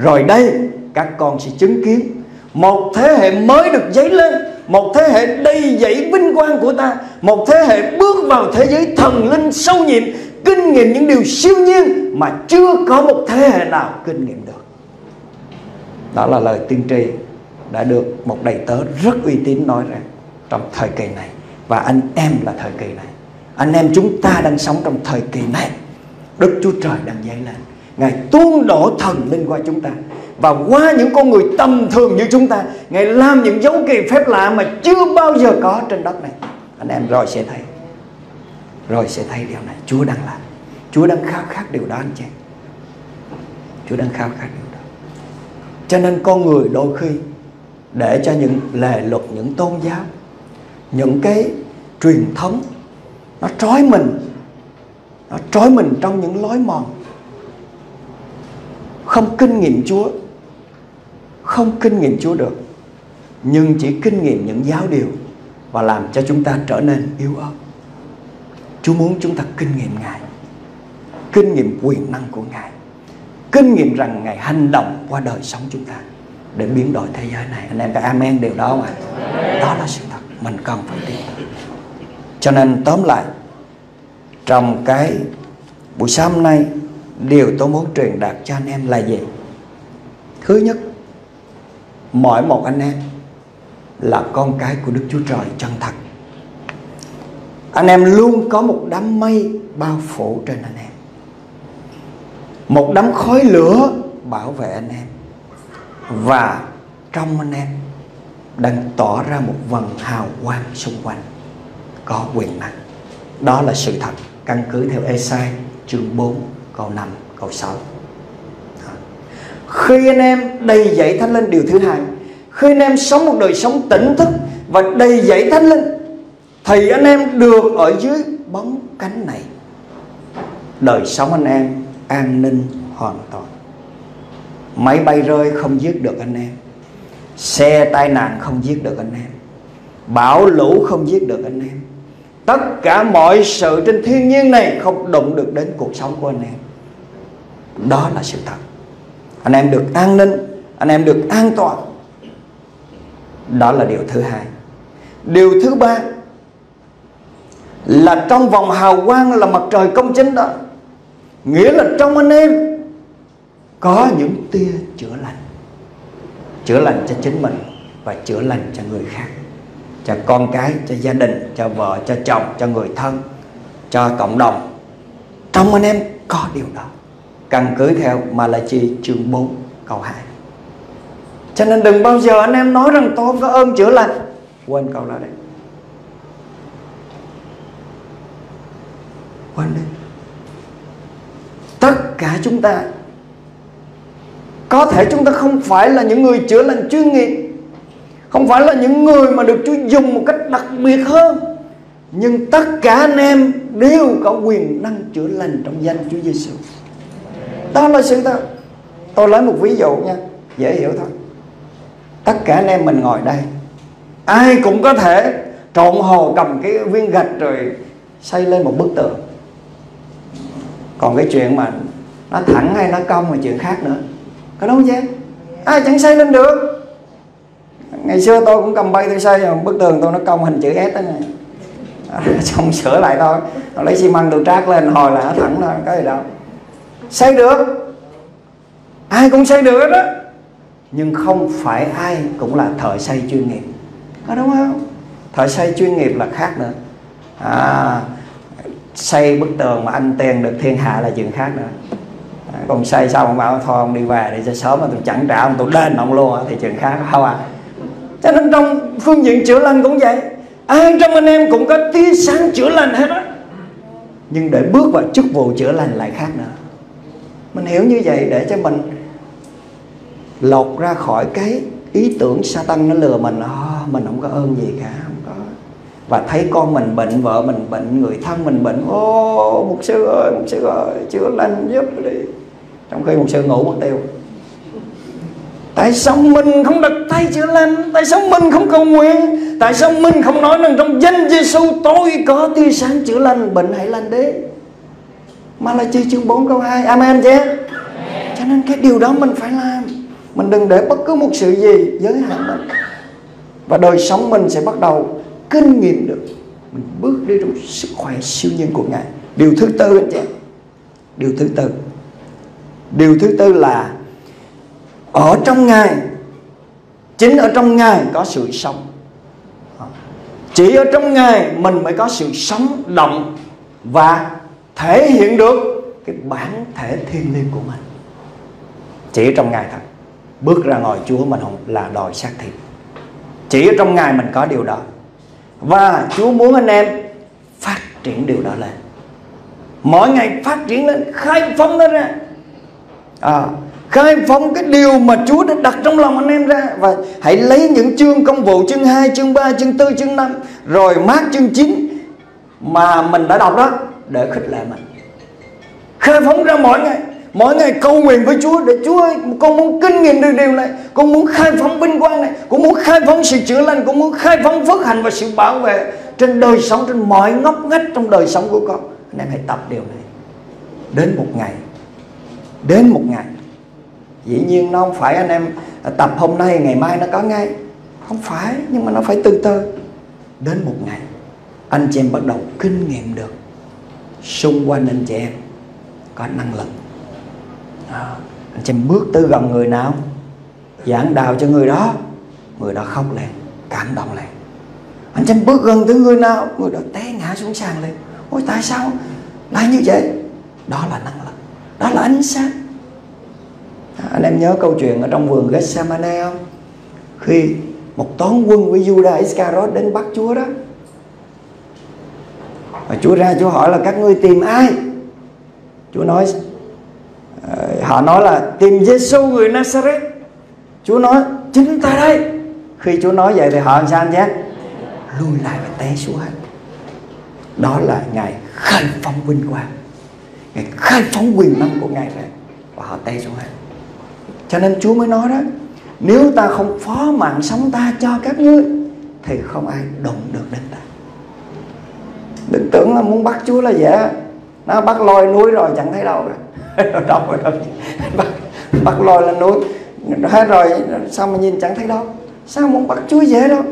Rồi đây các con sẽ chứng kiến một thế hệ mới được dấy lên, một thế hệ đầy dẫy vinh quang của ta, một thế hệ bước vào thế giới thần linh sâu nhiệm, kinh nghiệm những điều siêu nhiên mà chưa có một thế hệ nào kinh nghiệm được. Đó là lời tiên tri đã được một đầy tớ rất uy tín nói rằng trong thời kỳ này, và anh em là thời kỳ này. Anh em chúng ta đang sống trong thời kỳ này. Đức Chúa Trời đang dậy lên, Ngài tuôn đổ thần linh qua chúng ta, và qua những con người tầm thường như chúng ta, Ngài làm những dấu kỳ phép lạ mà chưa bao giờ có trên đất này. Anh em rồi sẽ thấy, rồi sẽ thấy điều này Chúa đang làm. Chúa đang khao khát điều đó anh chị, Chúa đang khao khát điều đó. Cho nên con người đôi khi để cho những lề luật, những tôn giáo, những cái truyền thống nó trói mình, nó trói mình trong những lối mòn, không kinh nghiệm Chúa, không kinh nghiệm Chúa được, nhưng chỉ kinh nghiệm những giáo điều và làm cho chúng ta trở nên yếu ớt. Chúa muốn chúng ta kinh nghiệm Ngài, kinh nghiệm quyền năng của Ngài, kinh nghiệm rằng Ngài hành động qua đời sống chúng ta để biến đổi thế giới này. Anh em có amen điều đó không ạ? Đó là sự thật, mình cần phải tin. Cho nên tóm lại, trong cái buổi sáng hôm nay, điều tôi muốn truyền đạt cho anh em là gì? Thứ nhất, mỗi một anh em là con cái của Đức Chúa Trời chân thật. Anh em luôn có một đám mây bao phủ trên anh em, một đám khói lửa bảo vệ anh em, và trong anh em đang tỏ ra một vầng hào quang xung quanh có quyền năng. Đó là sự thật căn cứ theo Ê sai chương bốn câu năm, câu sáu. Khi anh em đầy dẫy Thánh Linh, điều thứ hai, khi anh em sống một đời sống tỉnh thức và đầy dẫy Thánh Linh, thì anh em được ở dưới bóng cánh này. Đời sống anh em an ninh hoàn toàn. Máy bay rơi không giết được anh em, xe tai nạn không giết được anh em, bão lũ không giết được anh em. Tất cả mọi sự trên thiên nhiên này không đụng được đến cuộc sống của anh em. Đó là sự thật. Anh em được an ninh, anh em được an toàn. Đó là điều thứ hai. Điều thứ ba là trong vòng hào quang là mặt trời công chính đó, nghĩa là trong anh em có những tia chữa lành, chữa lành cho chính mình và chữa lành cho người khác, cho con cái, cho gia đình, cho vợ, cho chồng, cho người thân, cho cộng đồng. Trong anh em có điều đó, căn cứ theo Malachi chương bốn câu hai. Cho nên đừng bao giờ anh em nói rằng tôi không có ơn chữa lành, quên câu đó đấy, quên đi. Tất cả chúng ta, có thể chúng ta không phải là những người chữa lành chuyên nghiệp, không phải là những người mà được Chúa dùng một cách đặc biệt hơn, nhưng tất cả anh em đều có quyền năng chữa lành trong danh Chúa Giê-xu. Đó là sự thật. Tôi lấy một ví dụ nha, dễ hiểu thôi. Tất cả anh em mình ngồi đây, ai cũng có thể trộn hồ cầm cái viên gạch rồi xây lên một bức tường. Còn cái chuyện mà nó thẳng hay nó cong là chuyện khác nữa, có đúng chứ? Ai chẳng xây lên được. Ngày xưa tôi cũng cầm bay tôi xây một bức tường, tôi nó cong hình chữ S đó này, xong sửa lại thôi, nó lấy xi măng đồ trát lên hồi là nó thẳng thôi, có gì đâu. Xây được, ai cũng xây được đó, nhưng không phải ai cũng là thợ xây chuyên nghiệp, có đúng không? Thợ xây chuyên nghiệp là khác nữa. À, xây bức tường mà anh tiền được thiên hạ là chuyện khác nữa. À, còn xây xong ông bảo thôi ông đi về để cho sớm mà tôi chẳng trả ông, tôi đền ông luôn thì chuyện khác, không à. Cho nên trong phương diện chữa lành cũng vậy, ai trong anh em cũng có tia sáng chữa lành hết á, nhưng để bước vào chức vụ chữa lành lại khác nữa. Mình hiểu như vậy để cho mình lột ra khỏi cái ý tưởng Satan nó lừa mình, oh, mình không có ơn gì cả, không có. Và thấy con mình bệnh, vợ mình bệnh, người thân mình bệnh, ô oh, mục sư ơi, mục sư ơi, chữa lành giúp đi, trong khi mục sư ngủ mất tiêu. Tại sao mình không đặt tay chữa lành? Tại sao mình không cầu nguyện? Tại sao mình không nói rằng trong danh Giê-xu tôi có tia sáng chữa lành, bệnh hãy lành đi? Malachi chương bốn câu hai. Amen chứ? Amen. Cho nên cái điều đó mình phải làm. Mình đừng để bất cứ một sự gì giới hạn mình, và đời sống mình sẽ bắt đầu kinh nghiệm được. Mình bước đi trong sức khỏe siêu nhiên của Ngài. Điều thứ tư anh chị, Điều thứ tư Điều thứ tư là ở trong Ngài, chính ở trong Ngài có sự sống. Chỉ ở trong Ngài mình mới có sự sống động và thể hiện được cái bản thể thiêng liêng của mình. Chỉ trong Ngài thật. Bước ra ngoài Chúa mình không là đòi xác thịt. Chỉ ở trong Ngài mình có điều đó, và Chúa muốn anh em phát triển điều đó lên, mỗi ngày phát triển lên, khai phóng nó ra, à, khai phóng cái điều mà Chúa đã đặt trong lòng anh em ra. Và hãy lấy những chương công vụ chương hai, chương ba, chương tư, chương năm, rồi Mark chương chín mà mình đã đọc đó để khích lệ mình. Khai phóng ra mỗi ngày, mỗi ngày cầu nguyện với Chúa để Chúa ơi, con muốn kinh nghiệm được điều này, con muốn khai phóng vinh quang này, con muốn khai phóng sự chữa lành, con muốn khai phóng phước hạnh và sự bảo vệ trên đời sống, trên mọi ngóc ngách trong đời sống của con. Anh em hãy tập điều này đến một ngày, đến một ngày. Dĩ nhiên nó không phải anh em tập hôm nay ngày mai nó có ngay, không phải, nhưng mà nó phải từ từ. Đến một ngày anh chị em bắt đầu kinh nghiệm được xung quanh anh chị em có năng lực. À, anh chị em bước tới gần người nào, giảng đạo cho người đó, người đó khóc lên, cảm động lên. Anh chị em bước gần tới người nào, người đó té ngã xuống sàn lên. Ôi tại sao lại như vậy? Đó là năng lực, đó là ánh sáng. À, anh em nhớ câu chuyện ở trong vườn Gethsemane không? Khi một toán quân với Judas Iscariot đến bắt Chúa đó, và Chúa ra Chúa hỏi là các ngươi tìm ai? Chúa nói, họ nói là tìm Giê-xu người Nazareth. Chúa nói chính ta đây. Khi Chúa nói vậy thì họ làm sao anh nhé? Lùi lại và té xuống hết. Đó là Ngài khai phóng vinh quang, Ngài khai phóng quyền năng của Ngài ra, và họ té xuống hết. Cho nên Chúa mới nói đó, nếu ta không phó mạng sống ta cho các ngươi thì không ai động được đến ta. Đừng tưởng là muốn bắt Chúa là dễ, nó bắt lôi núi rồi chẳng thấy đâu rồi, đâu rồi, bắt bắt lôi lên núi hết rồi, sao mà nhìn chẳng thấy đâu. Sao không bắt Chúa dễ đâu.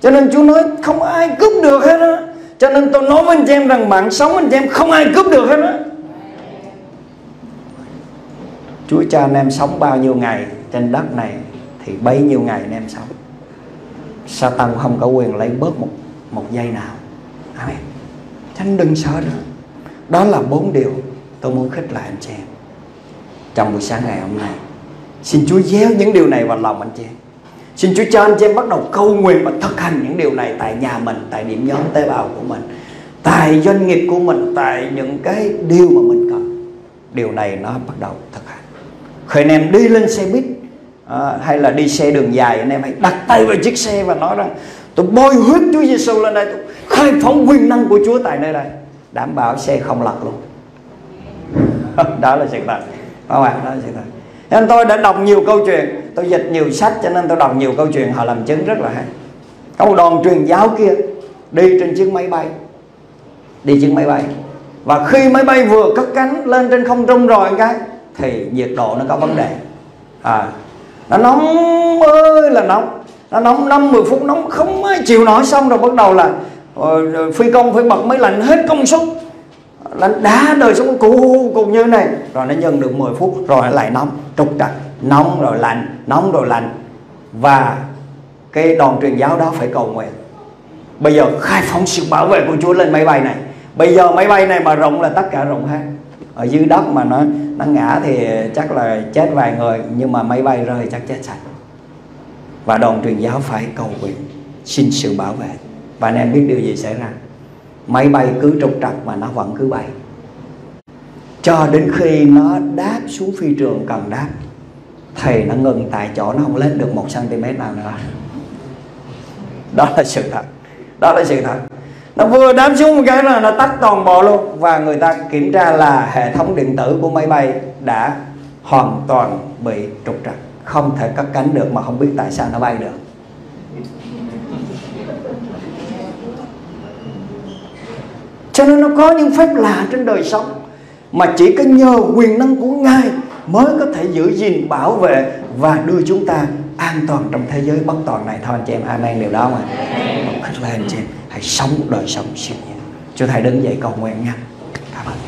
Cho nên Chúa nói không ai cướp được hết á. Cho nên tôi nói với anh chị em rằng bạn sống anh chị em không ai cướp được hết á. Chúa cho anh em sống bao nhiêu ngày trên đất này thì bấy nhiêu ngày anh em sống. Satan không có quyền lấy bớt một, một giây nào. Amen. Cho nên đừng sợ nữa. Đó là bốn điều tôi muốn khích lại anh chị em trong buổi sáng ngày hôm nay. Xin Chúa gieo những điều này vào lòng anh chị em. Xin Chúa cho anh chị em bắt đầu cầu nguyện và thực hành những điều này tại nhà mình, tại điểm nhóm tế bào của mình, tại doanh nghiệp của mình, tại những cái điều mà mình cần. Điều này nó bắt đầu thực hành. Khi anh em đi lên xe buýt à, hay là đi xe đường dài, anh em hãy đặt tay vào chiếc xe và nói rằng tôi bôi huyết Chúa Giê-xu lên đây, tôi khai phóng quyền năng của Chúa tại nơi đây. Đảm bảo xe không lật luôn. Đó là sự thật. Đó là sự thật. Nên tôi đã đọc nhiều câu chuyện, tôi dịch nhiều sách cho nên tôi đọc nhiều câu chuyện họ làm chứng rất là hay. Có một đoàn truyền giáo kia đi trên chiếc máy bay, đi chiếc máy bay và khi máy bay vừa cất cánh lên trên không trung rồi cái thì nhiệt độ nó có vấn đề, à, nó nóng ơi là nóng, nó nóng năm mười phút nóng không chịu nổi, xong rồi bắt đầu là rồi phi công phải bật máy lạnh hết công suất, lạnh đá đời sống cũ cùng như này, rồi nó nhân được mười phút rồi lại nóng, trục trặc, nóng rồi lạnh, nóng rồi lạnh. Và cái đoàn truyền giáo đó phải cầu nguyện bây giờ khai phóng sự bảo vệ của Chúa lên máy bay này. Bây giờ máy bay này mà rộng là tất cả rộng hết. Ở dưới đất mà nó nó ngã thì chắc là chết vài người, nhưng mà máy bay rơi chắc chết sạch. Và đoàn truyền giáo phải cầu nguyện xin sự bảo vệ. Và anh em biết điều gì xảy ra? Máy bay cứ trục trặc mà nó vẫn cứ bay, cho đến khi nó đáp xuống phi trường cần đáp thì nó ngừng tại chỗ, nó không lên được một xăng-ti-mét nào nữa. Đó là sự thật. Đó là sự thật. Nó vừa đáp xuống một cái là nó tắt toàn bộ luôn. Và người ta kiểm tra là hệ thống điện tử của máy bay đã hoàn toàn bị trục trặc, không thể cất cánh được mà không biết tại sao nó bay được. Cho nên nó có những phép lạ trên đời sống mà chỉ có nhờ quyền năng của Ngài mới có thể giữ gìn, bảo vệ và đưa chúng ta an toàn trong thế giới bất toàn này. Thôi anh chị em, amen điều đó mà. Một cách là anh chị em hãy sống đời sống siêu nhiên. Chúa Thầy đứng dậy cầu nguyện nha. Cảm ơn.